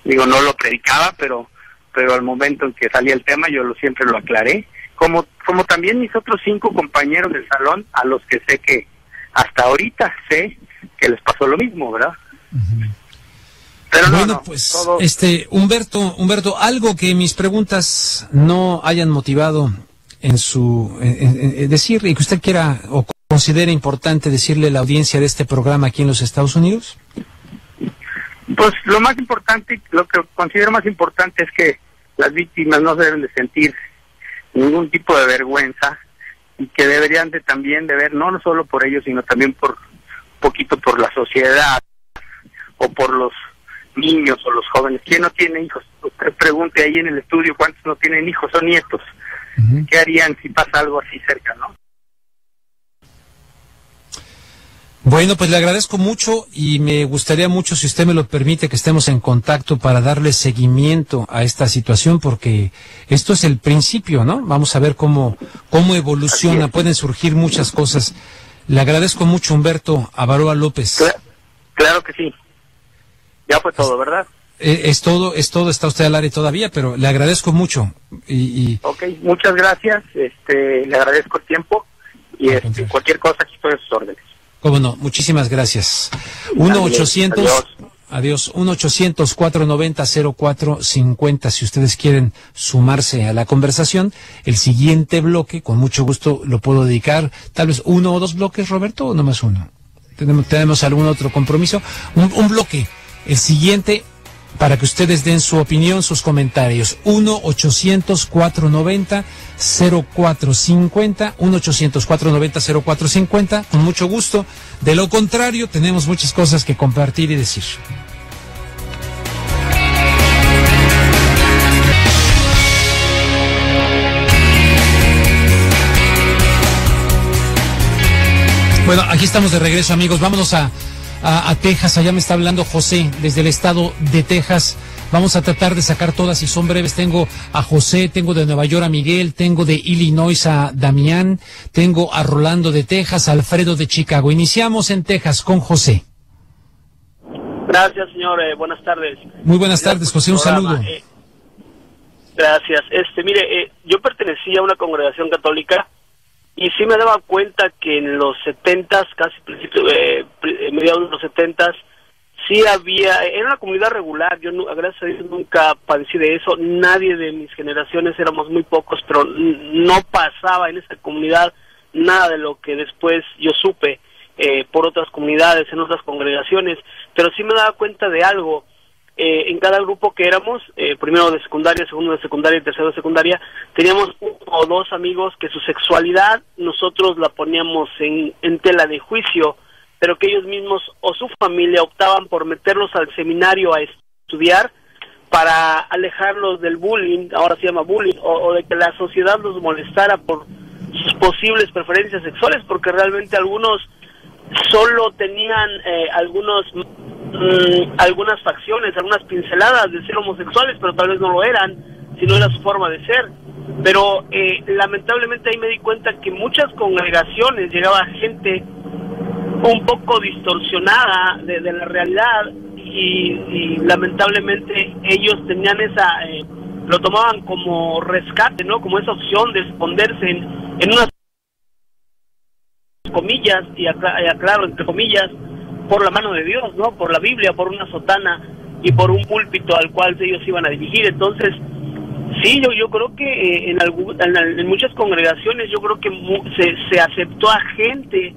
Digo, no lo predicaba, pero al momento en que salía el tema yo siempre lo aclaré, como también mis otros 5 compañeros del salón, a los que sé que hasta ahorita sé que les pasó lo mismo, ¿verdad? Pero bueno, pues todo... Humberto, algo que mis preguntas no hayan motivado en su decir y que usted quiera o considere importante decirle a la audiencia de este programa aquí en los Estados Unidos. Pues lo más importante, lo que considero más importante es que las víctimas no deben de sentir ningún tipo de vergüenza y que deberían de también de ver, no solo por ellos, sino también por un poquito por la sociedad o por los niños o los jóvenes. ¿Quién no tiene hijos? Usted pregunte ahí en el estudio cuántos no tienen hijos o nietos. ¿Qué harían si pasa algo así cerca, no? Bueno, pues le agradezco mucho y me gustaría mucho, si usted me lo permite, que estemos en contacto para darle seguimiento a esta situación, porque esto es el principio, ¿no? Vamos a ver cómo evoluciona, pueden surgir muchas cosas. Le agradezco mucho, Humberto Abaroa López. Claro que sí. Ya fue todo, ¿verdad? Es todo, está usted al aire todavía, pero le agradezco mucho. Ok, muchas gracias, le agradezco el tiempo y cualquier cosa aquí estoy a sus órdenes. Cómo no, muchísimas gracias. 1-800-490-0450, si ustedes quieren sumarse a la conversación. El siguiente bloque, con mucho gusto, lo puedo dedicar, tal vez 1 o 2 bloques, Roberto, o nomás 1. ¿Tenemos algún otro compromiso? Un bloque, el siguiente, para que ustedes den su opinión, sus comentarios. 1-800-490-0450, 1-800-490-0450, con mucho gusto. De lo contrario, tenemos muchas cosas que compartir y decir. Bueno, aquí estamos de regreso, amigos. Vámonos a Texas. Allá me está hablando José desde el estado de Texas. Vamos a tratar de sacar todas y son breves. Tengo a José, tengo de Nueva York a Miguel, tengo de Illinois a Damián, tengo a Rolando de Texas, a Alfredo de Chicago. Iniciamos en Texas con José. Gracias, señor. Buenas tardes. Muy buenas tardes, José. Un saludo. Gracias. Mire, yo pertenecía a una congregación católica. Y sí me daba cuenta que en los 70s, casi mediados de los 70s, sí había, era una comunidad regular, yo gracias a Dios nunca padecí de eso, nadie de mis generaciones, éramos muy pocos, pero no pasaba en esta comunidad nada de lo que después yo supe por otras comunidades, en otras congregaciones, pero sí me daba cuenta de algo. En cada grupo que éramos, primero de secundaria, segundo de secundaria y tercero de secundaria, teníamos 1 o 2 amigos que su sexualidad nosotros la poníamos en tela de juicio, pero que ellos mismos o su familia optaban por meterlos al seminario a estudiar para alejarlos del bullying, ahora se llama bullying, o de que la sociedad los molestara por sus posibles preferencias sexuales, porque realmente algunos solo tenían algunas facciones, algunas pinceladas de ser homosexuales, pero tal vez no lo eran, sino era su forma de ser. Pero lamentablemente ahí me di cuenta que muchas congregaciones llegaba gente un poco distorsionada de la realidad y lamentablemente ellos tenían esa, lo tomaban como rescate, ¿no? Como esa opción de esconderse en unas comillas, y aclaro entre comillas, por la mano de Dios, ¿no? Por la Biblia, por una sotana y por un púlpito al cual ellos se iban a dirigir. Entonces, sí, yo creo que en muchas congregaciones yo creo que se aceptó a gente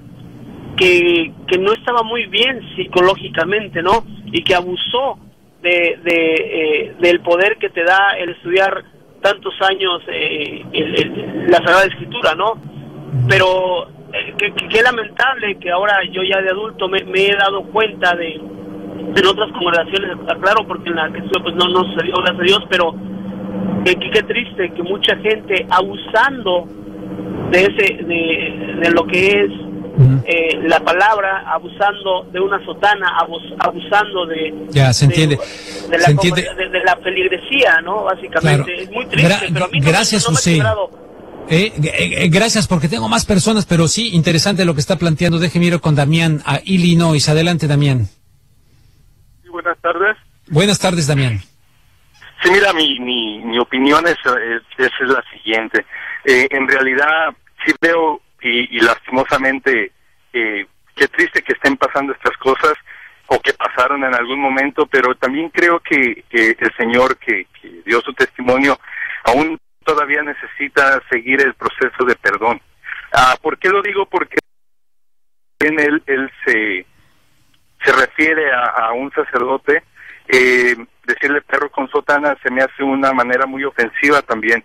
que no estaba muy bien psicológicamente, ¿no? Y que abusó del poder que te da el estudiar tantos años la Sagrada Escritura, ¿no? Pero... Qué lamentable que ahora yo ya de adulto me he dado cuenta en otras congregaciones, claro, porque en la que pues no sucedió, gracias a Dios, pero qué triste que mucha gente abusando de ese de lo que es la palabra, abusando de una sotana, abusando de la feligresía, ¿no? Básicamente, claro. Es muy triste, pero a mí gracias, José. Gracias, porque tengo más personas, pero sí, interesante lo que está planteando. Déjeme ir con Damián a Illinois. Adelante, Damián. Sí, buenas tardes. Buenas tardes, Damián. Sí, mira, mi opinión es la siguiente. En realidad, sí veo, y lastimosamente, qué triste que estén pasando estas cosas, o que pasaron en algún momento, pero también creo que el Señor que dio su testimonio, aún todavía necesita seguir el proceso de perdón. ¿Por qué lo digo? Porque en él se refiere a un sacerdote, decirle perro con sotana se me hace una manera muy ofensiva también.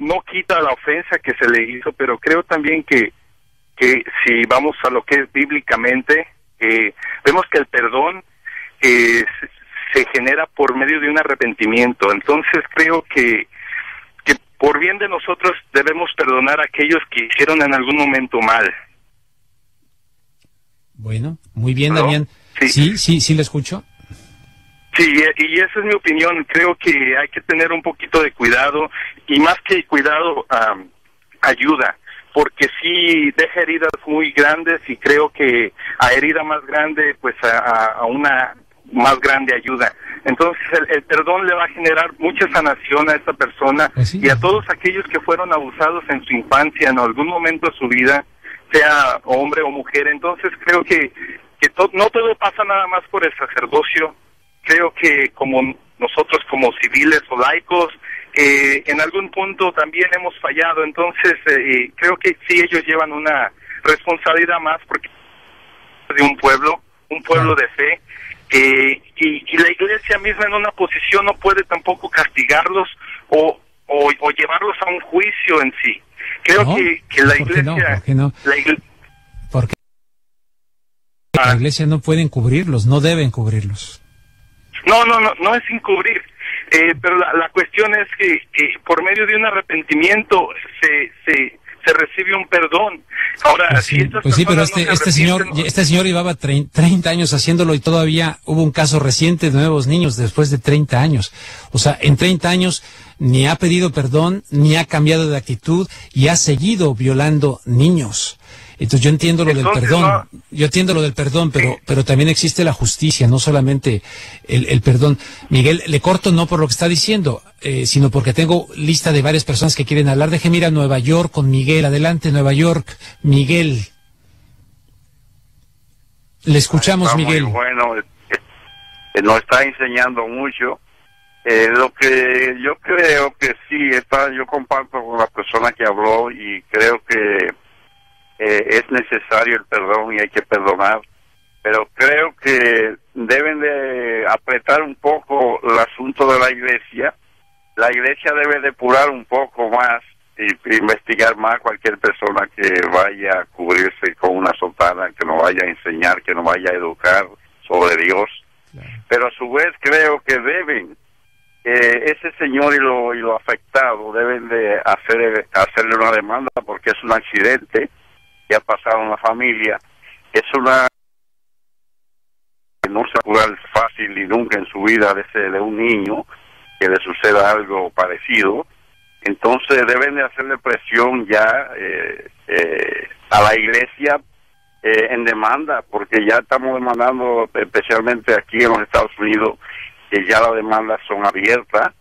No quita la ofensa que se le hizo, pero creo también que si vamos a lo que es bíblicamente, vemos que el perdón se genera por medio de un arrepentimiento. Entonces creo que por bien de nosotros debemos perdonar a aquellos que hicieron en algún momento mal. Bueno, muy bien, ¿no? Damián. Sí, sí, sí, sí, le escucho. Sí, y esa es mi opinión. Creo que hay que tener un poquito de cuidado, y más que cuidado, ayuda, porque sí deja heridas muy grandes, y creo que a herida más grande, pues a una más grande ayuda. Entonces el perdón le va a generar mucha sanación a esta persona, ¿sí? Y a todos aquellos que fueron abusados en su infancia, en algún momento de su vida, sea hombre o mujer. Entonces creo que no todo pasa nada más por el sacerdocio. Creo que como nosotros, como civiles o laicos, en algún punto también hemos fallado. Entonces creo que sí, ellos llevan una responsabilidad más, porque de un pueblo de fe, y la iglesia misma en una posición no puede tampoco castigarlos o llevarlos a un juicio en sí. Creo no, que la iglesia... La iglesia no pueden cubrirlos, no deben cubrirlos. No es encubrir, pero la cuestión es que por medio de un arrepentimiento se recibe un perdón. Ahora, pues sí, pero este señor llevaba 30 años haciéndolo, y todavía hubo un caso reciente de nuevos niños después de 30 años. O sea, en 30 años ni ha pedido perdón, ni ha cambiado de actitud, y ha seguido violando niños. Entonces yo entiendo del perdón, pero también existe la justicia, no solamente el perdón. Miguel, le corto no por lo que está diciendo, sino porque tengo lista de varias personas que quieren hablar. Déjeme ir a Nueva York con Miguel. Adelante, Nueva York. Miguel. Le escuchamos, Miguel. Muy bueno, nos está enseñando mucho. Lo que yo creo que sí, yo comparto con la persona que habló, y creo que es necesario el perdón y hay que perdonar, pero creo que deben de apretar un poco el asunto de la iglesia. La iglesia debe depurar un poco más y investigar más cualquier persona que vaya a cubrirse con una sotana, que no vaya a enseñar, que no vaya a educar sobre Dios. Pero a su vez creo que deben, ese señor y lo afectado deben de hacerle una demanda, porque es un accidente que ha pasado en la familia, es una que no se va a curar fácil y nunca en su vida de un niño que le suceda algo parecido. Entonces deben de hacerle presión ya a la iglesia en demanda, porque ya estamos demandando, especialmente aquí en los Estados Unidos, que ya las demandas son abiertas.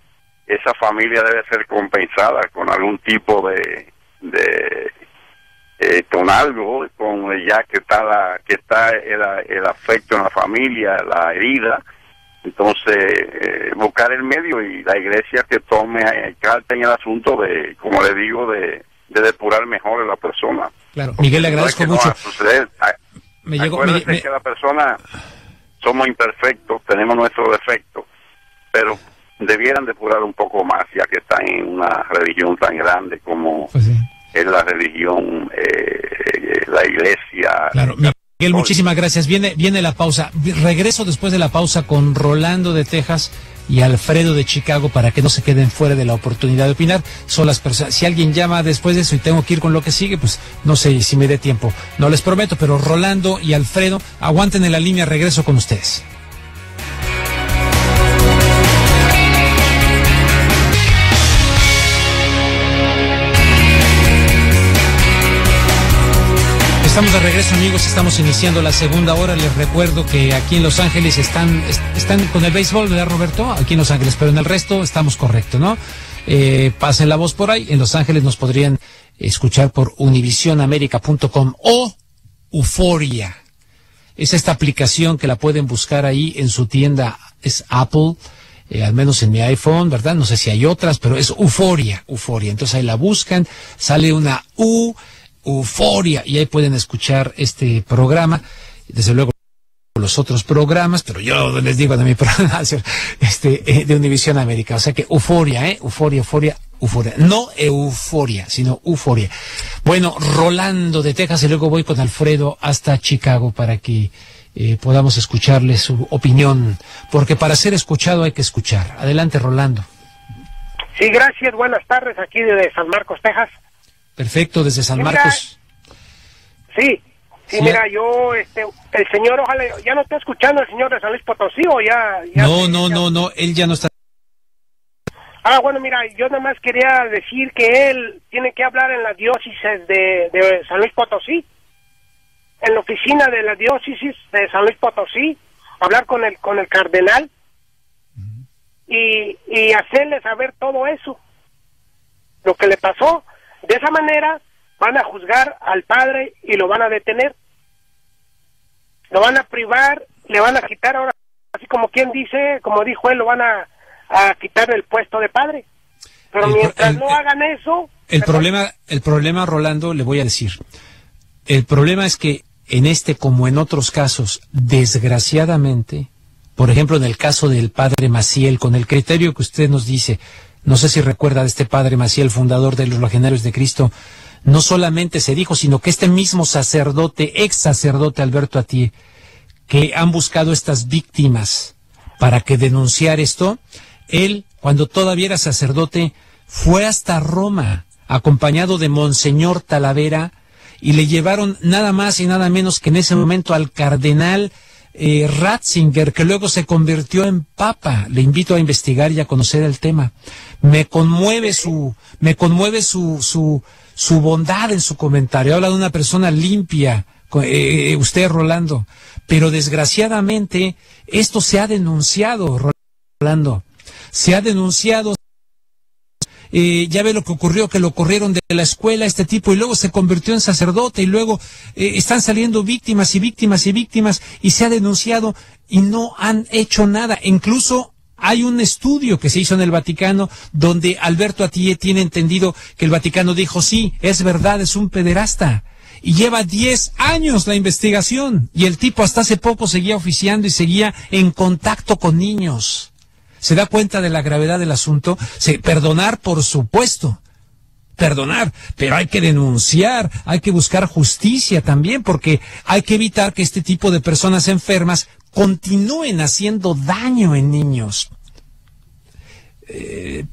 Esa familia debe ser compensada con algún tipo de con algo, con ya que está el afecto en la familia, la herida. Entonces buscar el medio, y la iglesia que tome carta en el asunto de, como le digo, de depurar mejor a la persona. Claro, Miguel, le agradezco mucho. Acuérdense que la persona, somos imperfectos, tenemos nuestros defectos, pero debieran depurar un poco más, ya que están en una religión tan grande como... Pues sí. En la religión, la iglesia... Claro, Miguel, muchísimas gracias. Viene la pausa. Regreso después de la pausa con Rolando de Texas y Alfredo de Chicago para que no se queden fuera de la oportunidad de opinar. Son las personas. Si alguien llama después de eso y tengo que ir con lo que sigue, pues no sé si me dé tiempo. No les prometo, pero Rolando y Alfredo, aguanten en la línea. Regreso con ustedes. Estamos de regreso, amigos, estamos iniciando la segunda hora. Les recuerdo que aquí en Los Ángeles están con el béisbol, ¿verdad, Roberto? Aquí en Los Ángeles, pero en el resto estamos correctos, ¿no? Pasen la voz por ahí. En Los Ángeles nos podrían escuchar por univisionamerica.com o Euforia. Es esta aplicación que la pueden buscar ahí en su tienda, es Apple, al menos en mi iPhone, ¿verdad? No sé si hay otras, pero es Euforia. Entonces ahí la buscan, sale una Euforia, y ahí pueden escuchar este programa, desde luego los otros programas, pero yo les digo de mi programa de Univision América, o sea que Euforia, Euforia, no euforia, sino Euforia. Bueno, Rolando de Texas, y luego voy con Alfredo hasta Chicago para que podamos escucharle su opinión, porque para ser escuchado hay que escuchar. Adelante, Rolando. Sí, gracias, buenas tardes, aquí desde San Marcos, Texas. Perfecto, desde San Marcos. Sí, mira, yo, el señor, ojalá, ¿ya no está escuchando el señor de San Luis Potosí o ya? No, él ya no está. Ah, bueno, mira, yo nada más quería decir que él tiene que hablar en la diócesis de San Luis Potosí, en la oficina de la diócesis de San Luis Potosí, hablar con el cardenal y hacerle saber todo eso, lo que le pasó. De esa manera van a juzgar al padre y lo van a detener, lo van a privar, le van a quitar ahora, así como quien dice, como dijo él, lo van a quitar el puesto de padre. Pero mientras no hagan eso... El problema, Rolando, le voy a decir, el problema es que en este como en otros casos, desgraciadamente, por ejemplo en el caso del padre Maciel, con el criterio que usted nos dice... No sé si recuerda de este padre Maciel, fundador de los Legionarios de Cristo. No solamente se dijo, sino que este mismo sacerdote, ex sacerdote Alberto Athié, que han buscado estas víctimas para que denunciar esto, él, cuando todavía era sacerdote, fue hasta Roma, acompañado de Monseñor Talavera, y le llevaron nada más y nada menos que en ese momento al cardenal Ratzinger, que luego se convirtió en papa. Le invito a investigar y a conocer el tema. Me conmueve su bondad en su comentario. Habla de una persona limpia, usted, Rolando, pero desgraciadamente esto se ha denunciado, Rolando. Se ha denunciado. Ya ve lo que ocurrió, que lo corrieron de la escuela este tipo, y luego se convirtió en sacerdote, y luego están saliendo víctimas, y se ha denunciado, y no han hecho nada. Incluso hay un estudio que se hizo en el Vaticano, donde Alberto Athié tiene entendido que el Vaticano dijo, sí, es verdad, es un pederasta, y lleva 10 años la investigación, y el tipo hasta hace poco seguía oficiando y seguía en contacto con niños. Se da cuenta de la gravedad del asunto. Perdonar, por supuesto, perdonar, pero hay que denunciar, hay que buscar justicia también, porque hay que evitar que este tipo de personas enfermas continúen haciendo daño en niños.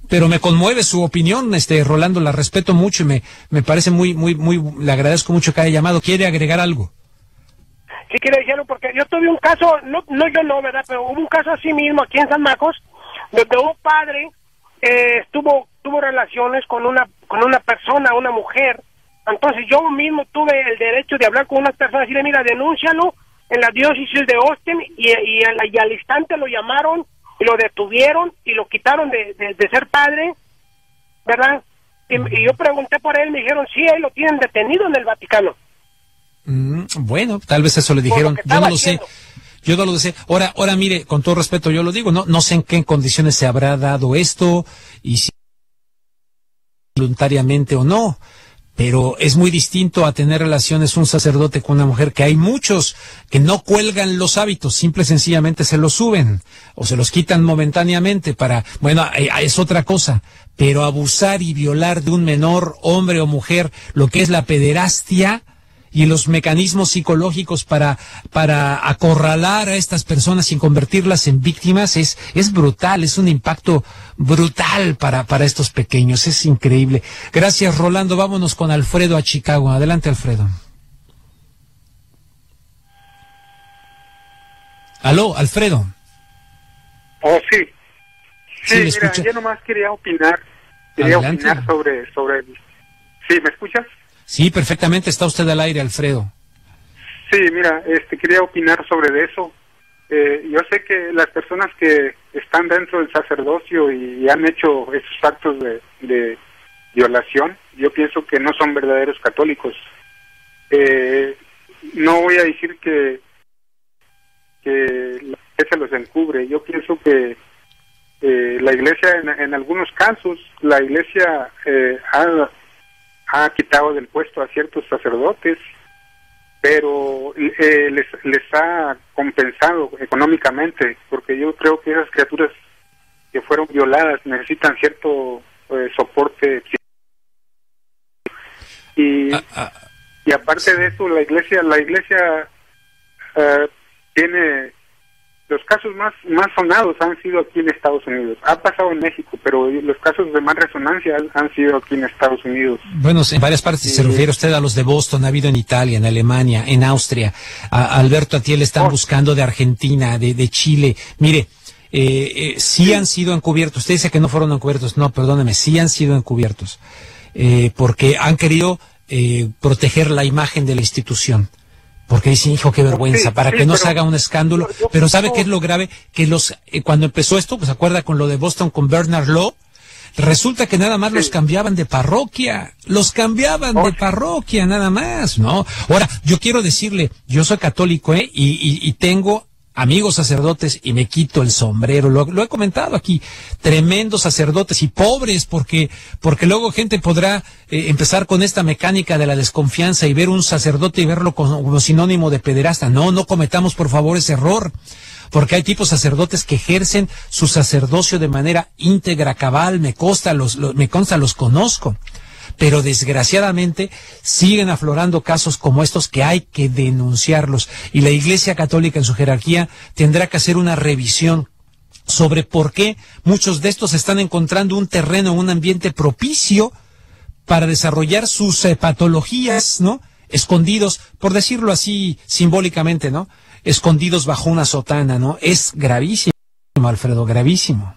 Pero me conmueve su opinión, Rolando, la respeto mucho y me parece muy, le agradezco mucho que haya llamado. ¿Quiere agregar algo? Sí, quiero decirlo, porque yo tuve un caso, no yo, ¿verdad? Pero hubo un caso así mismo aquí en San Marcos, donde un padre tuvo relaciones con una persona, una mujer. Entonces yo mismo tuve el derecho de hablar con una persona y decirle, mira, denúncialo en la diócesis de Austin, y al instante lo llamaron y lo detuvieron y lo quitaron de ser padre, ¿verdad? Y yo pregunté por él, me dijeron, sí, ahí lo tienen detenido en el Vaticano. Bueno, tal vez eso le dijeron, yo no lo sé. Yo no lo sé. Ahora mire, con todo respeto yo lo digo, no sé en qué condiciones se habrá dado esto y si voluntariamente o no, pero es muy distinto a tener relaciones un sacerdote con una mujer, que hay muchos que no cuelgan los hábitos, simple y sencillamente se los suben o se los quitan momentáneamente para, bueno, es otra cosa, pero abusar y violar de un menor, hombre o mujer, lo que es la pederastia, y los mecanismos psicológicos para acorralar a estas personas sin convertirlas en víctimas es brutal, es un impacto brutal para estos pequeños, es increíble. Gracias, Rolando. Vámonos con Alfredo a Chicago. Adelante, Alfredo. Aló, Alfredo. Oh, sí. Sí, mira, yo nomás quería opinar. Adelante. Opinar sobre... ¿Sí, me escuchas? Sí, perfectamente. Está usted al aire, Alfredo. Sí, mira, quería opinar sobre eso. Yo sé que las personas que están dentro del sacerdocio y han hecho esos actos de violación, yo pienso que no son verdaderos católicos. No voy a decir que la Iglesia los encubre. Yo pienso que la Iglesia, en algunos casos, la Iglesia ha quitado del puesto a ciertos sacerdotes, pero les ha compensado económicamente, porque yo creo que esas criaturas que fueron violadas necesitan cierto soporte psicológico. Y aparte de eso, la iglesia tiene... Los casos más sonados han sido aquí en Estados Unidos. Ha pasado en México, pero los casos de más resonancia han sido aquí en Estados Unidos. Bueno, en varias partes, se refiere usted a los de Boston, ha habido en Italia, en Alemania, en Austria. A Alberto Athié le están buscando de Argentina, de Chile. Mire, sí han sido encubiertos. Usted dice que no fueron encubiertos. No, perdóneme, sí han sido encubiertos. Porque han querido proteger la imagen de la institución. Porque dicen, hijo, qué vergüenza, para que no se haga un escándalo. Pero ¿sabe qué es lo grave? Que cuando empezó esto, pues acuerda con lo de Boston con Bernard Law, resulta que nada más los cambiaban de parroquia. Los cambiaban de parroquia, nada más, ¿no? Ahora, yo quiero decirle, yo soy católico, y tengo amigos sacerdotes, y me quito el sombrero, lo he comentado aquí, tremendos sacerdotes y pobres, porque luego gente podrá empezar con esta mecánica de la desconfianza y ver un sacerdote y verlo como sinónimo de pederasta. No cometamos por favor ese error, porque hay tipos sacerdotes que ejercen su sacerdocio de manera íntegra, cabal, me consta, los conozco. Pero desgraciadamente siguen aflorando casos como estos que hay que denunciarlos. Y la Iglesia Católica en su jerarquía tendrá que hacer una revisión sobre por qué muchos de estos están encontrando un terreno, un ambiente propicio para desarrollar sus patologías, ¿no? Escondidos, por decirlo así simbólicamente, ¿no? Escondidos bajo una sotana, ¿no? Es gravísimo, Alfredo, gravísimo.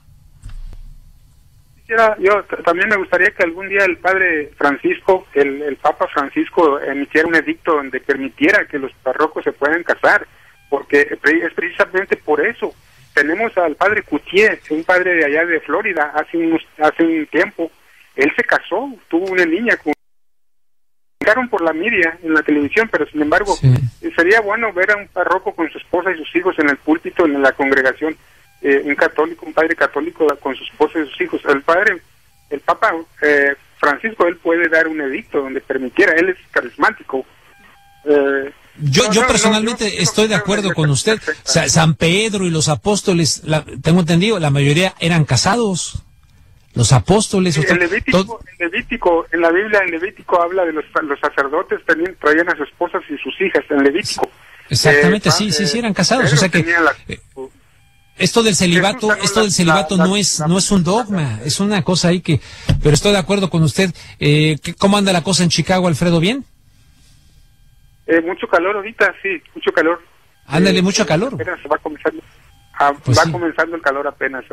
Yo también me gustaría que algún día el Padre Francisco, el Papa Francisco, emitiera un edicto donde permitiera que los párrocos se puedan casar, porque es precisamente por eso. Tenemos al Padre Cutier, un padre de allá de Florida, hace un tiempo. Él se casó, tuvo una niña, publicaron por la media, en la televisión, pero sin embargo, sería bueno ver a un párroco con su esposa y sus hijos en el púlpito, en la congregación. Un católico, un padre católico con su esposa y sus hijos. El Papa Francisco, él puede dar un edicto donde permitiera, él es carismático. Yo personalmente estoy de acuerdo con usted. San Pedro y los apóstoles, tengo entendido, la mayoría eran casados. Los apóstoles... Sí, en Levítico, en la Biblia, en Levítico habla de los sacerdotes, traían a sus esposas y sus hijas, en Levítico. Exactamente, sí, eran casados. Pedro, o sea que... Esto del celibato no es un dogma, es una cosa ahí que... Pero estoy de acuerdo con usted. ¿Cómo anda la cosa en Chicago, Alfredo? ¿Bien? Mucho calor ahorita, sí, mucho calor. Ándale, mucho calor. Apenas va comenzando, comenzando el calor apenas.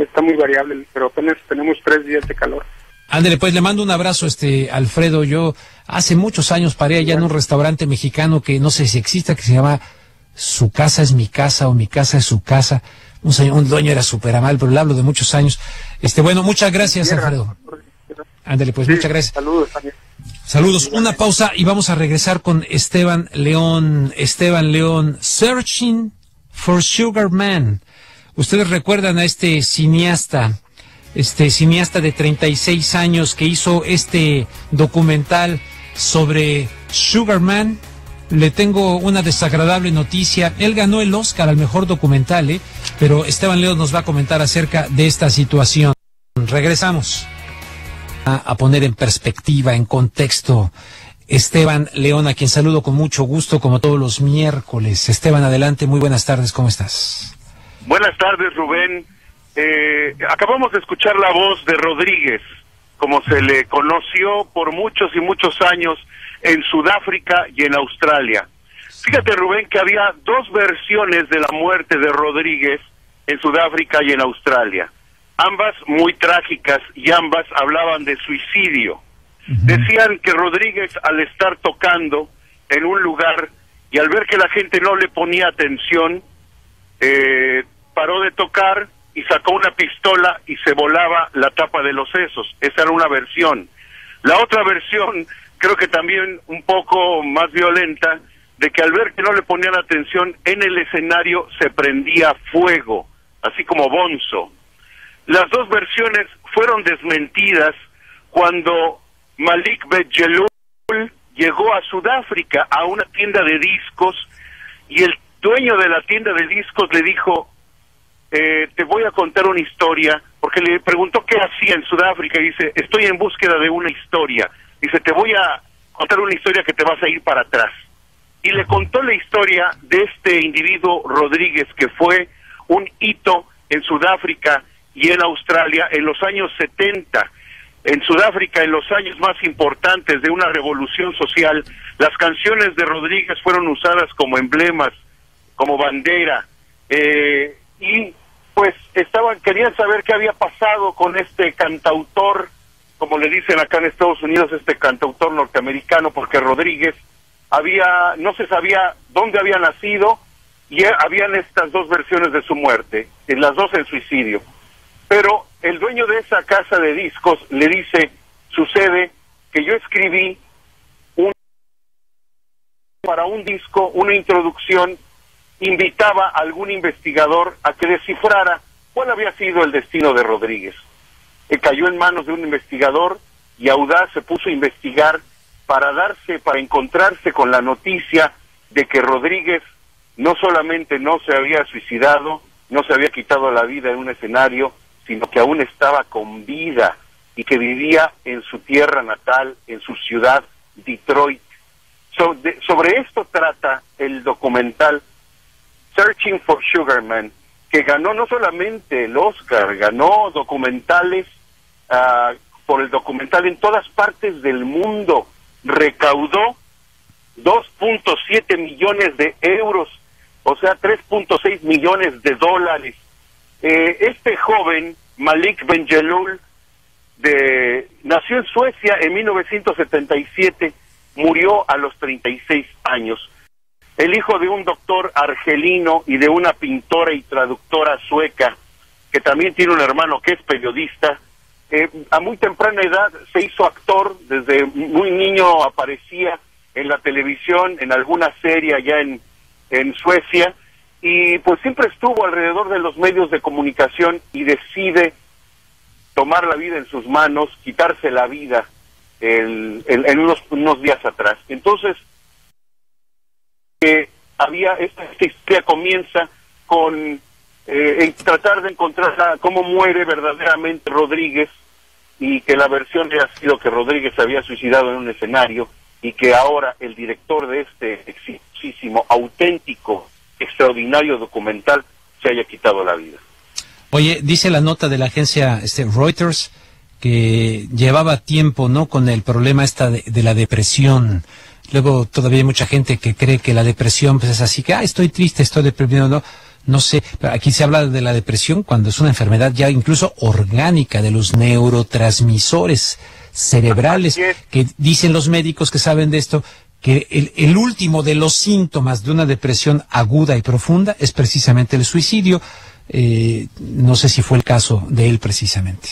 Está muy variable, pero apenas tenemos 3 días de calor. Ándale, pues le mando un abrazo, Alfredo. Yo hace muchos años paré allá en un restaurante mexicano que no sé si exista, que se llama... Su casa es mi casa o mi casa es su casa. Un dueño era súper amable, pero le hablo de muchos años. Bueno, muchas gracias, Alfredo. Ándale, pues, muchas gracias. Saludos también. Saludos. Una pausa y vamos a regresar con Esteban León. Esteban León, Searching for Sugar Man. Ustedes recuerdan a este cineasta de 36 años que hizo este documental sobre Sugar Man. Le tengo una desagradable noticia. Él ganó el Oscar al mejor documental, pero Esteban León nos va a comentar acerca de esta situación. Regresamos a poner en perspectiva, en contexto, Esteban León, a quien saludo con mucho gusto, como todos los miércoles. Esteban, adelante, muy buenas tardes, ¿cómo estás? Buenas tardes, Rubén. Acabamos de escuchar la voz de Rodríguez, como se le conoció por muchos y muchos años en Sudáfrica y en Australia. Fíjate, Rubén, que había dos versiones de la muerte de Rodríguez en Sudáfrica y en Australia. Ambas muy trágicas y ambas hablaban de suicidio. Decían que Rodríguez, al estar tocando en un lugar y al ver que la gente no le ponía atención, paró de tocar y sacó una pistola y se volaba la tapa de los sesos. Esa era una versión. La otra versión, creo que también un poco más violenta, de que al ver que no le ponían atención, en el escenario se prendía fuego, así como bonzo. Las dos versiones fueron desmentidas cuando Malik Bendjelloul llegó a Sudáfrica a una tienda de discos y el dueño de la tienda de discos le dijo, te voy a contar una historia, porque le preguntó qué hacía en Sudáfrica y dice, estoy en búsqueda de una historia. Dice, te voy a contar una historia que te vas a ir para atrás. Y le contó la historia de este individuo Rodríguez, que fue un hito en Sudáfrica y en Australia en los años 70. En Sudáfrica, en los años más importantes de una revolución social, las canciones de Rodríguez fueron usadas como emblemas, como bandera, y pues querían saber qué había pasado con este cantautor, como le dicen acá en Estados Unidos, este cantautor norteamericano, porque Rodríguez no se sabía dónde había nacido y habían estas dos versiones de su muerte, en las dos el suicidio. Pero el dueño de esa casa de discos le dice, sucede que yo escribí para un disco, una introducción, invitaba a algún investigador a que descifrara cuál había sido el destino de Rodríguez. Cayó en manos de un investigador y audaz se puso a investigar para encontrarse con la noticia de que Rodríguez no solamente no se había suicidado, no se había quitado la vida en un escenario, sino que aún estaba con vida y que vivía en su tierra natal, en su ciudad, Detroit. Sobre esto trata el documental Searching for Sugar Man, que ganó no solamente el Oscar, ganó documentales por el documental en todas partes del mundo. Recaudó 2.7 millones de euros, o sea, 3.6 millones de dólares. Este joven, Malik Bendjelloul, nació en Suecia en 1977, murió a los 36 años. El hijo de un doctor argelino y de una pintora y traductora sueca, que también tiene un hermano que es periodista. A muy temprana edad se hizo actor, desde muy niño aparecía en la televisión, en alguna serie allá en Suecia, y pues siempre estuvo alrededor de los medios de comunicación y decide tomar la vida en sus manos, quitarse la vida en unos días atrás. Entonces, esta historia comienza con tratar de encontrar cómo muere verdaderamente Rodríguez, y que la versión ha sido que Rodríguez se había suicidado en un escenario y que ahora el director de este exitosísimo, auténtico, extraordinario documental se haya quitado la vida. Oye, dice la nota de la agencia Reuters que llevaba tiempo, ¿no?, con el problema de la depresión. Luego todavía hay mucha gente que cree que la depresión pues es así, que estoy triste, estoy deprimido, ¿no? No sé, aquí se habla de la depresión cuando es una enfermedad ya incluso orgánica de los neurotransmisores cerebrales, que dicen los médicos que saben de esto, que el último de los síntomas de una depresión aguda y profunda es precisamente el suicidio. No sé si fue el caso de él precisamente.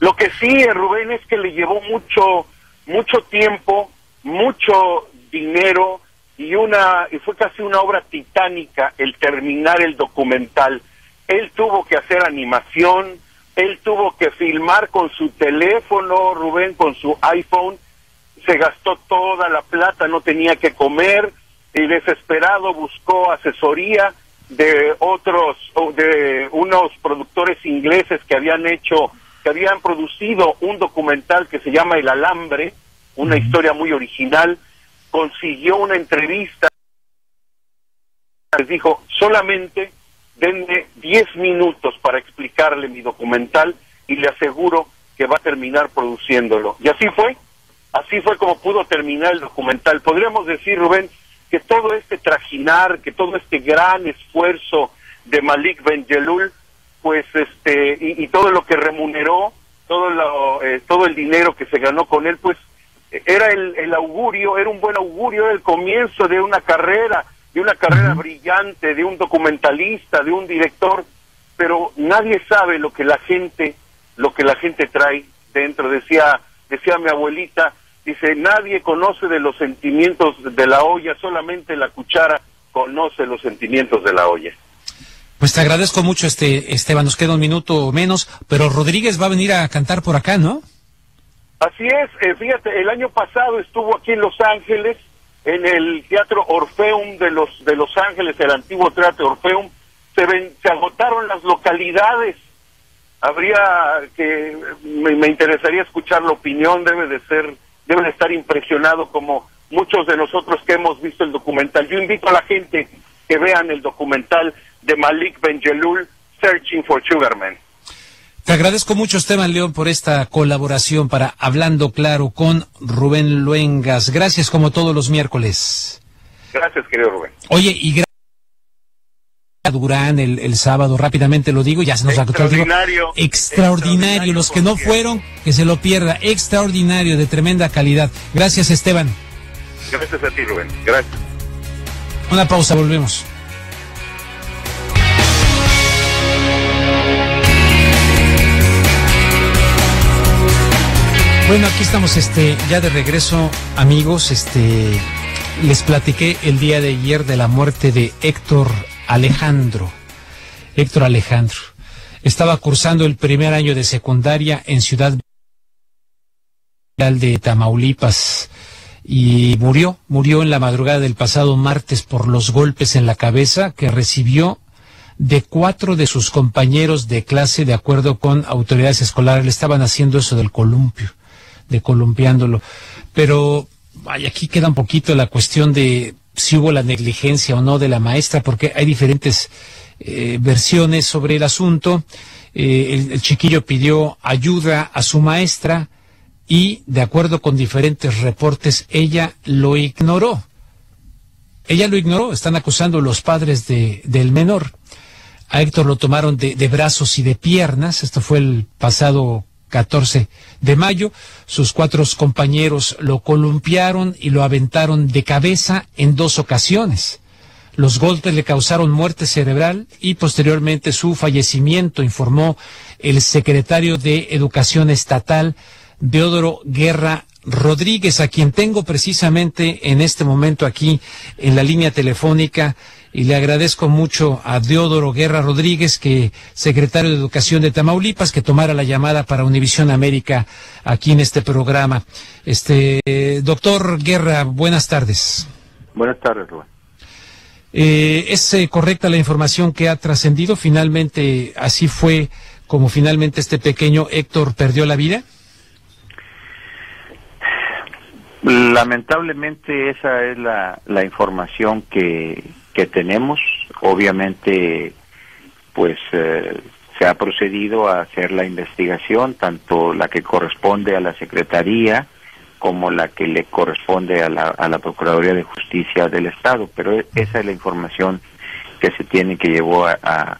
Lo que sí, Rubén, es que le llevó mucho tiempo, mucho dinero, y fue casi una obra titánica el terminar el documental. Él tuvo que hacer animación, él tuvo que filmar con su teléfono, Rubén, con su iPhone, se gastó toda la plata, no tenía que comer, y desesperado buscó asesoría de unos productores ingleses que habían producido un documental que se llama El Alambre, una historia muy original, consiguió una entrevista, les dijo, solamente denme 10 minutos para explicarle mi documental y le aseguro que va a terminar produciéndolo. Y así fue como pudo terminar el documental. Podríamos decir, Rubén, que todo este trajinar, que todo este gran esfuerzo de Malik Bendjelloul, pues y todo lo que remuneró, todo el dinero que se ganó con él, pues era el augurio, era un buen augurio, era el comienzo de una carrera, brillante, de un documentalista, de un director, pero nadie sabe lo que la gente, trae dentro. Decía mi abuelita, dice, nadie conoce de los sentimientos de la olla, solamente la cuchara conoce los sentimientos de la olla. Pues te agradezco mucho, Esteban, nos queda un minuto o menos, pero Rodríguez va a venir a cantar por acá, ¿no? Así es, fíjate, el año pasado estuvo aquí en Los Ángeles, en el Teatro Orfeum de Los Ángeles, el antiguo Teatro Orfeum. Se agotaron las localidades. Me interesaría escuchar la opinión, deben estar impresionados como muchos de nosotros que hemos visto el documental. Yo invito a la gente que vean el documental de Malik Bendjelloul, Searching for Sugar Man. Te agradezco mucho, Esteban León, por esta colaboración para Hablando Claro con Rubén Luengas. Gracias, como todos los miércoles. Gracias, querido Rubén. Oye, y gracias a Durán el sábado, rápidamente lo digo, ya se nos acotó el tiempo. Extraordinario, los que no fueron, que se lo pierda. Extraordinario, de tremenda calidad. Gracias, Esteban. Gracias a ti, Rubén. Gracias. Una pausa, volvemos. Bueno, aquí estamos ya de regreso, amigos. Les platiqué el día de ayer de la muerte de Héctor Alejandro. Héctor Alejandro estaba cursando el primer año de secundaria en Ciudad de Tamaulipas y murió en la madrugada del pasado martes por los golpes en la cabeza que recibió de 4 de sus compañeros de clase, de acuerdo con autoridades escolares. Le estaban haciendo eso del columpio, de columpiándolo, pero aquí queda un poquito la cuestión de si hubo la negligencia o no de la maestra, porque hay diferentes versiones sobre el asunto. El chiquillo pidió ayuda a su maestra y, de acuerdo con diferentes reportes, ella lo ignoró. Están acusando los padres del menor. A Héctor lo tomaron de brazos y de piernas. Esto fue el pasado 14 de mayo, sus 4 compañeros lo columpiaron y lo aventaron de cabeza en 2 ocasiones. Los golpes le causaron muerte cerebral y posteriormente su fallecimiento, informó el secretario de Educación Estatal, Deodoro Guerra Rodríguez, a quien tengo precisamente en este momento aquí en la línea telefónica. Y le agradezco mucho a Deodoro Guerra Rodríguez, secretario de Educación de Tamaulipas, que tomara la llamada para Univision América aquí en este programa. Doctor Guerra, buenas tardes. Buenas tardes, Rubén. ¿Es correcta la información que ha trascendido? Finalmente, así fue como finalmente este pequeño Héctor perdió la vida. Lamentablemente esa es la información que tenemos. Obviamente, pues se ha procedido a hacer la investigación, tanto la que corresponde a la Secretaría como la que le corresponde a la Procuraduría de Justicia del Estado, pero esa es la información que se tiene, que llevó a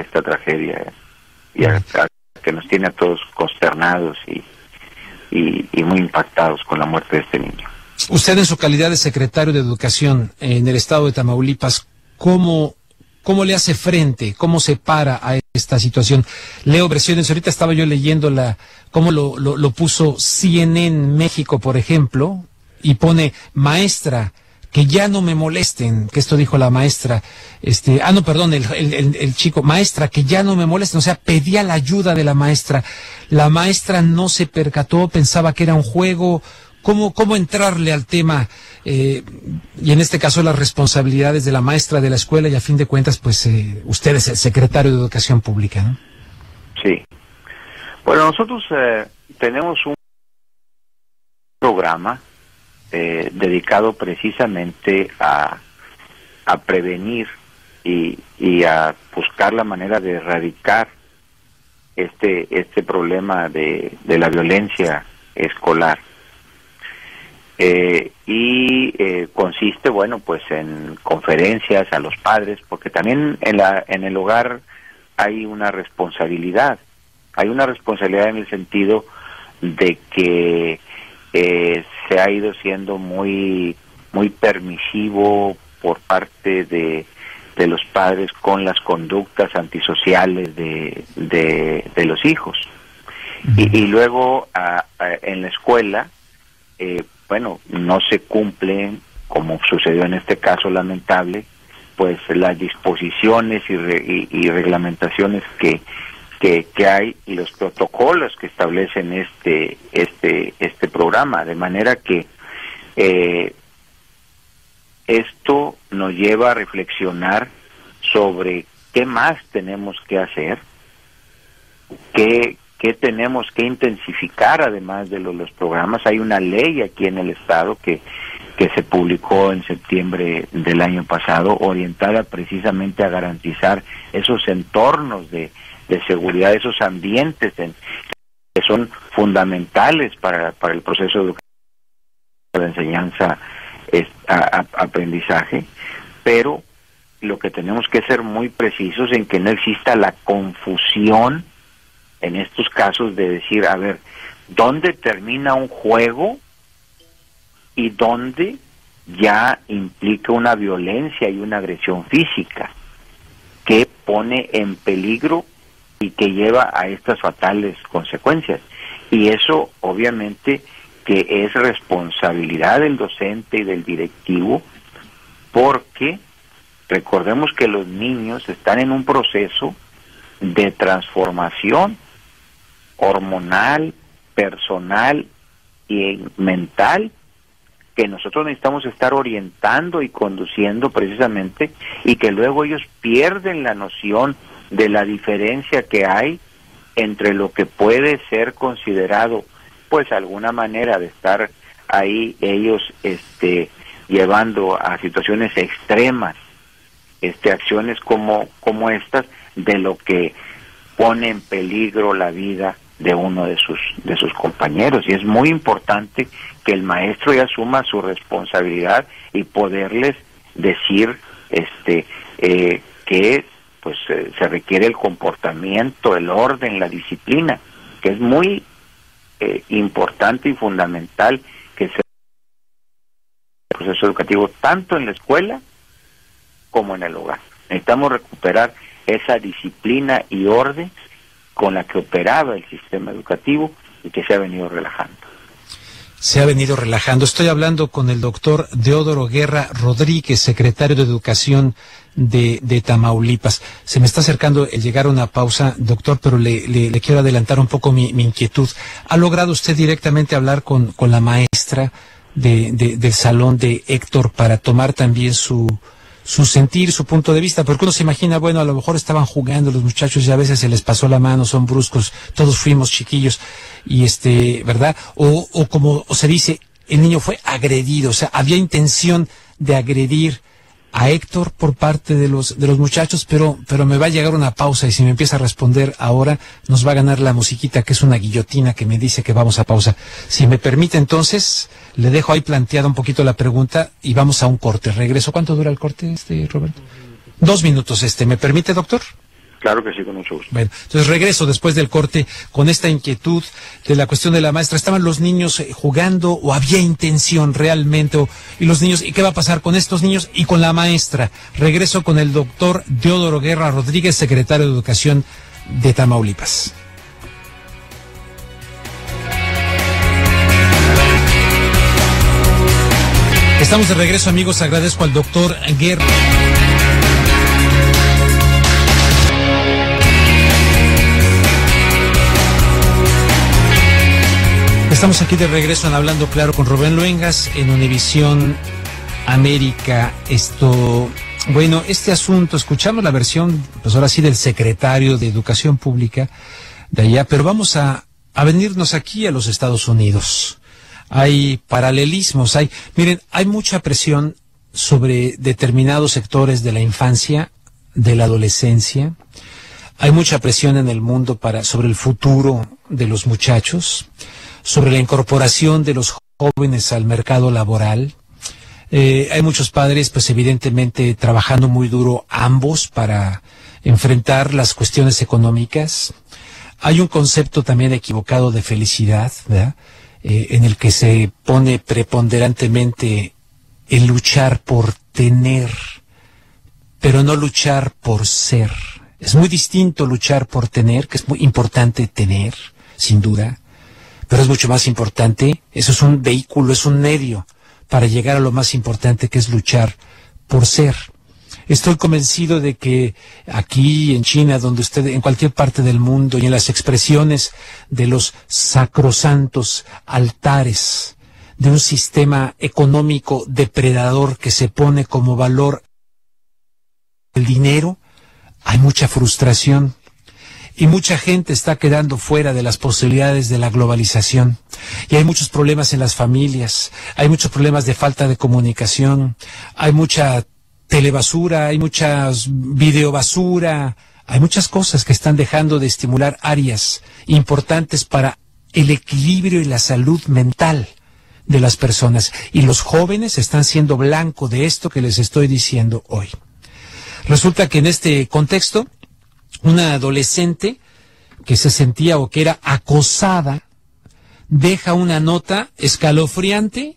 esta tragedia y que nos tiene a todos consternados y muy impactados con la muerte de este niño. Usted, en su calidad de secretario de Educación en el estado de Tamaulipas, ¿cómo le hace frente? ¿Cómo se para a esta situación? Leo versiones. Ahorita estaba yo leyendo cómo lo puso CNN México, por ejemplo, y pone, maestra, que ya no me molesten, que esto dijo la maestra, no, perdón, el chico, maestra, que ya no me molesten, o sea, pedía la ayuda de la maestra no se percató, pensaba que era un juego. ¿Cómo entrarle al tema, y en este caso las responsabilidades de la maestra, de la escuela, y a fin de cuentas, pues usted es el secretario de Educación Pública, ¿no? Sí. Bueno, nosotros tenemos un programa dedicado precisamente a prevenir y a buscar la manera de erradicar este problema de la violencia escolar. Consiste, bueno, pues en conferencias a los padres, porque también en el hogar hay una responsabilidad. Hay una responsabilidad en el sentido de que se ha ido siendo muy permisivo por parte de los padres con las conductas antisociales de los hijos. Y luego en la escuela, bueno, no se cumplen, como sucedió en este caso lamentable, pues las disposiciones y reglamentaciones que hay y los protocolos que establecen este programa, de manera que esto nos lleva a reflexionar sobre qué más tenemos que hacer, qué tenemos que intensificar además de los programas. Hay una ley aquí en el estado que se publicó en septiembre del año pasado, orientada precisamente a garantizar esos entornos de seguridad, esos ambientes que son fundamentales para el proceso educativo de enseñanza aprendizaje, pero lo que tenemos que ser muy precisos en que no exista la confusión en estos casos de decir, a ver, ¿dónde termina un juego y dónde ya implica una violencia y una agresión física que pone en peligro y que lleva a estas fatales consecuencias? Y eso obviamente que es responsabilidad del docente y del directivo, porque recordemos que los niños están en un proceso de transformación hormonal, personal y mental, que nosotros necesitamos estar orientando y conduciendo precisamente, y que luego ellos pierden la noción de la diferencia que hay entre lo que puede ser considerado, pues alguna manera de estar ahí ellos llevando a situaciones extremas acciones como estas, de lo que pone en peligro la vida de uno de sus compañeros. Y es muy importante que el maestro ya asuma su responsabilidad y poderles decir que pues se requiere el comportamiento, el orden, la disciplina, que es muy importante y fundamental que se el proceso educativo tanto en la escuela como en el hogar. Necesitamos recuperar esa disciplina y orden con la que operaba el sistema educativo y que se ha venido relajando. Se ha venido relajando. Estoy hablando con el doctor Deodoro Guerra Rodríguez, secretario de Educación de Tamaulipas. Se me está acercando el llegar a una pausa, doctor, pero le quiero adelantar un poco mi inquietud. ¿Ha logrado usted directamente hablar con la maestra del salón de Héctor para tomar también su sentir, su punto de vista? Porque uno se imagina, bueno, a lo mejor estaban jugando los muchachos y a veces se les pasó la mano, son bruscos, todos fuimos chiquillos, y ¿verdad? O como se dice, el niño fue agredido, o sea, había intención de agredir a Héctor por parte de los muchachos, pero me va a llegar una pausa y si me empieza a responder ahora, nos va a ganar la musiquita, que es una guillotina que me dice que vamos a pausa. Si me permite, entonces, le dejo ahí planteada un poquito la pregunta y vamos a un corte. Regreso. ¿Cuánto dura el corte, Roberto? 2 minutos. ¿Me permite, doctor? Claro que sí, con mucho gusto. Bueno, entonces regreso después del corte con esta inquietud de la cuestión de la maestra. ¿Estaban los niños jugando o había intención realmente? ¿Y los niños? ¿Y qué va a pasar con estos niños y con la maestra? Regreso con el doctor Deodoro Guerra Rodríguez, secretario de Educación de Tamaulipas. Estamos de regreso, amigos. Agradezco al doctor Guerra. Estamos aquí de regreso en Hablando Claro con Rubén Luengas en Univision América. Bueno, este asunto, escuchamos la versión, pues ahora sí, del secretario de Educación Pública de allá, pero vamos a venirnos aquí a los Estados Unidos. hay paralelismos, hay, miren, hay mucha presión sobre determinados sectores de la infancia, de la adolescencia. Hay mucha presión en el mundo sobre el futuro de los muchachos, sobre la incorporación de los jóvenes al mercado laboral. Hay muchos padres, pues evidentemente, trabajando muy duro ambos para enfrentar las cuestiones económicas. Hay un concepto también equivocado de felicidad, ¿verdad? En el que se pone preponderantemente el luchar por tener, pero no luchar por ser. Es muy distinto luchar por tener, que es muy importante tener, sin duda, pero es mucho más importante, eso es un vehículo, es un medio para llegar a lo más importante, que es luchar por ser. Estoy convencido de que aquí en China, donde usted, en cualquier parte del mundo, y en las expresiones de los sacrosantos altares de un sistema económico depredador que se pone como valor el dinero, hay mucha frustración y mucha gente está quedando fuera de las posibilidades de la globalización. Y hay muchos problemas en las familias, hay muchos problemas de falta de comunicación, hay mucha telebasura, hay mucha videobasura, hay muchas cosas que están dejando de estimular áreas importantes para el equilibrio y la salud mental de las personas. Y los jóvenes están siendo blanco de esto que les estoy diciendo hoy. Resulta que en este contexto, una adolescente que se sentía o que era acosada, deja una nota escalofriante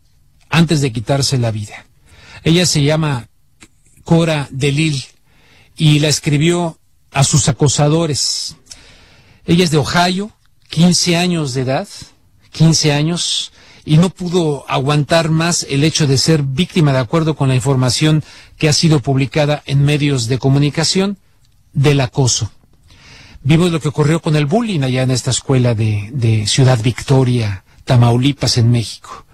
antes de quitarse la vida. Ella se llama Cora Delil y la escribió a sus acosadores. Ella es de Ohio, 15 años de edad, 15 años, y no pudo aguantar más el hecho de ser víctima, de acuerdo con la información que ha sido publicada en medios de comunicación, del acoso. Vimos lo que ocurrió con el bullying allá en esta escuela de Ciudad Victoria, Tamaulipas, en México.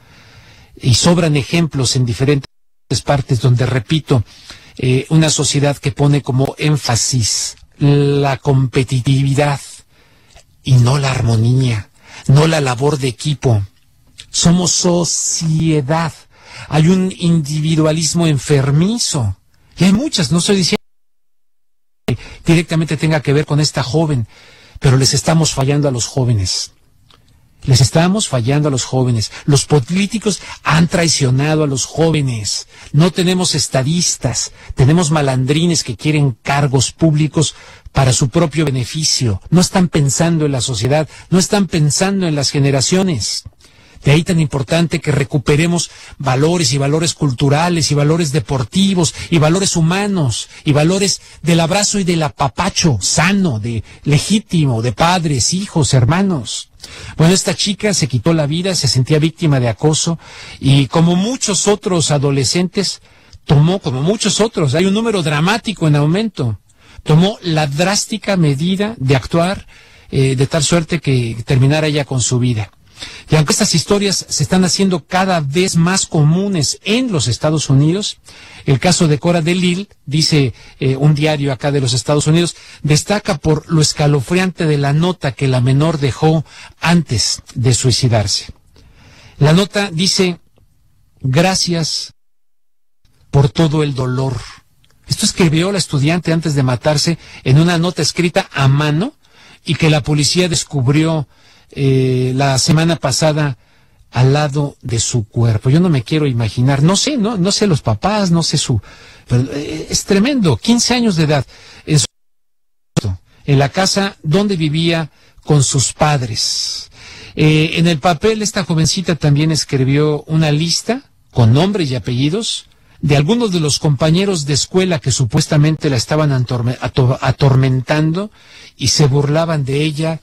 Y sobran ejemplos en diferentes partes donde, repito, una sociedad que pone como énfasis la competitividad y no la armonía, no la labor de equipo. Somos sociedad, hay un individualismo enfermizo, y hay muchas, no estoy diciendo que directamente tenga que ver con esta joven, pero les estamos fallando a los jóvenes, les estamos fallando a los jóvenes, los políticos han traicionado a los jóvenes, no tenemos estadistas, tenemos malandrines que quieren cargos públicos para su propio beneficio, no están pensando en la sociedad, no están pensando en las generaciones. De ahí tan importante que recuperemos valores y valores culturales y valores deportivos y valores humanos y valores del abrazo y del apapacho sano, de legítimo, de padres, hijos, hermanos. Bueno, esta chica se quitó la vida, se sentía víctima de acoso y como muchos otros adolescentes, hay un número dramático en aumento, tomó la drástica medida de actuar de tal suerte que terminara ella con su vida. Y aunque estas historias se están haciendo cada vez más comunes en los Estados Unidos, el caso de Cora Delil, dice un diario acá de los Estados Unidos, destaca por lo escalofriante de la nota que la menor dejó antes de suicidarse. La nota dice: gracias por todo el dolor. Esto escribió la estudiante antes de matarse en una nota escrita a mano y que la policía descubrió la semana pasada al lado de su cuerpo. Yo no me quiero imaginar, no sé los papás, no sé su... Pero es tremendo, 15 años de edad, en la casa donde vivía con sus padres. En el papel esta jovencita también escribió una lista con nombres y apellidos de algunos de los compañeros de escuela que supuestamente la estaban atormentando y se burlaban de ella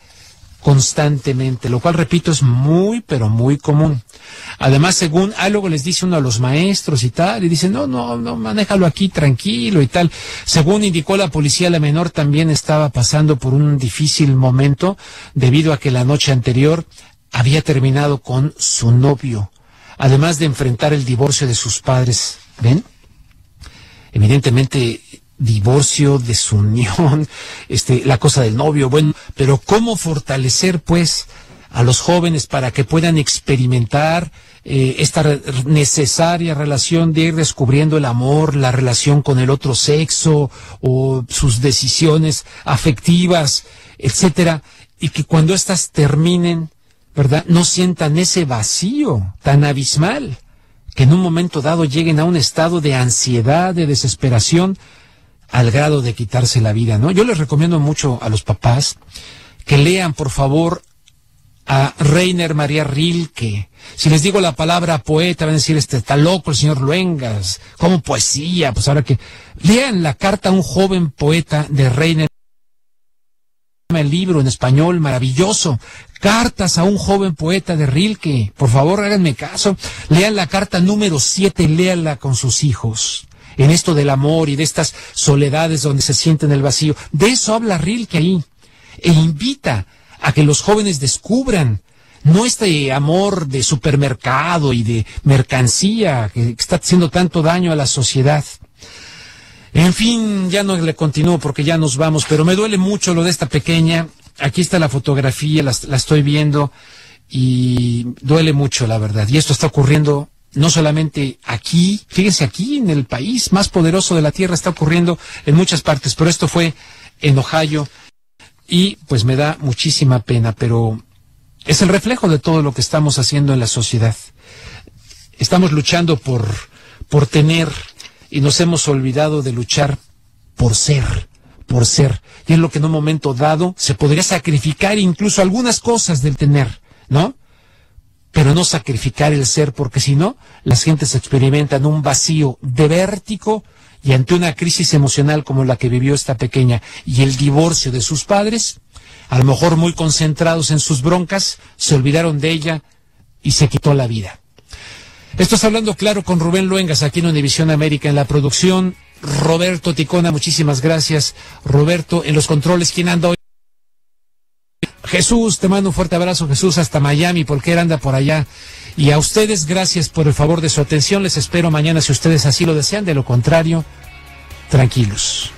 constantemente, lo cual, repito, es muy, pero muy común. Además, según algo les dice uno a los maestros y tal, y dicen, no, manéjalo aquí tranquilo y tal. Según indicó la policía, la menor también estaba pasando por un difícil momento debido a que la noche anterior había terminado con su novio, además de enfrentar el divorcio de sus padres. ¿Ven? Evidentemente, divorcio, desunión, la cosa del novio, bueno, pero ¿cómo fortalecer, pues, a los jóvenes para que puedan experimentar esta necesaria relación de ir descubriendo el amor, la relación con el otro sexo o sus decisiones afectivas, etcétera, y que cuando estas terminen, ¿verdad?, no sientan ese vacío tan abismal, que en un momento dado lleguen a un estado de ansiedad, de desesperación, al grado de quitarse la vida, ¿no? Yo les recomiendo mucho a los papás que lean, por favor, a Rainer María Rilke. Si les digo la palabra poeta, van a decir, está loco el señor Luengas, ¿cómo poesía? Pues ahora que... Lean la carta a un joven poeta de Rainer. El libro en español, maravilloso. Cartas a un joven poeta de Rilke. Por favor, háganme caso. Lean la carta número 7, léanla con sus hijos. En esto del amor y de estas soledades donde se sienten el vacío. De eso habla Rilke ahí. E invita a que los jóvenes descubran, no este amor de supermercado y de mercancía que está haciendo tanto daño a la sociedad. En fin, ya no le continúo porque ya nos vamos, pero me duele mucho lo de esta pequeña. Aquí está la fotografía, la estoy viendo y duele mucho, la verdad. Y esto está ocurriendo no solamente aquí, fíjense, aquí en el país más poderoso de la Tierra, está ocurriendo en muchas partes, pero esto fue en Ohio. Y pues me da muchísima pena, pero es el reflejo de todo lo que estamos haciendo en la sociedad. Estamos luchando por tener, y nos hemos olvidado de luchar por ser. Y es lo que en un momento dado se podría sacrificar, incluso algunas cosas del tener, ¿no? Pero no sacrificar el ser, porque si no, las gentes experimentan un vacío de vértigo, y ante una crisis emocional como la que vivió esta pequeña y el divorcio de sus padres, a lo mejor muy concentrados en sus broncas, se olvidaron de ella y se quitó la vida. Esto es Hablando Claro con Rubén Luengas, aquí en Univision América, en la producción Roberto Ticona. Muchísimas gracias, Roberto. En los controles, ¿quién anda hoy? Jesús, te mando un fuerte abrazo, Jesús, hasta Miami, porque él anda por allá. Y a ustedes, gracias por el favor de su atención. Les espero mañana si ustedes así lo desean. De lo contrario, tranquilos.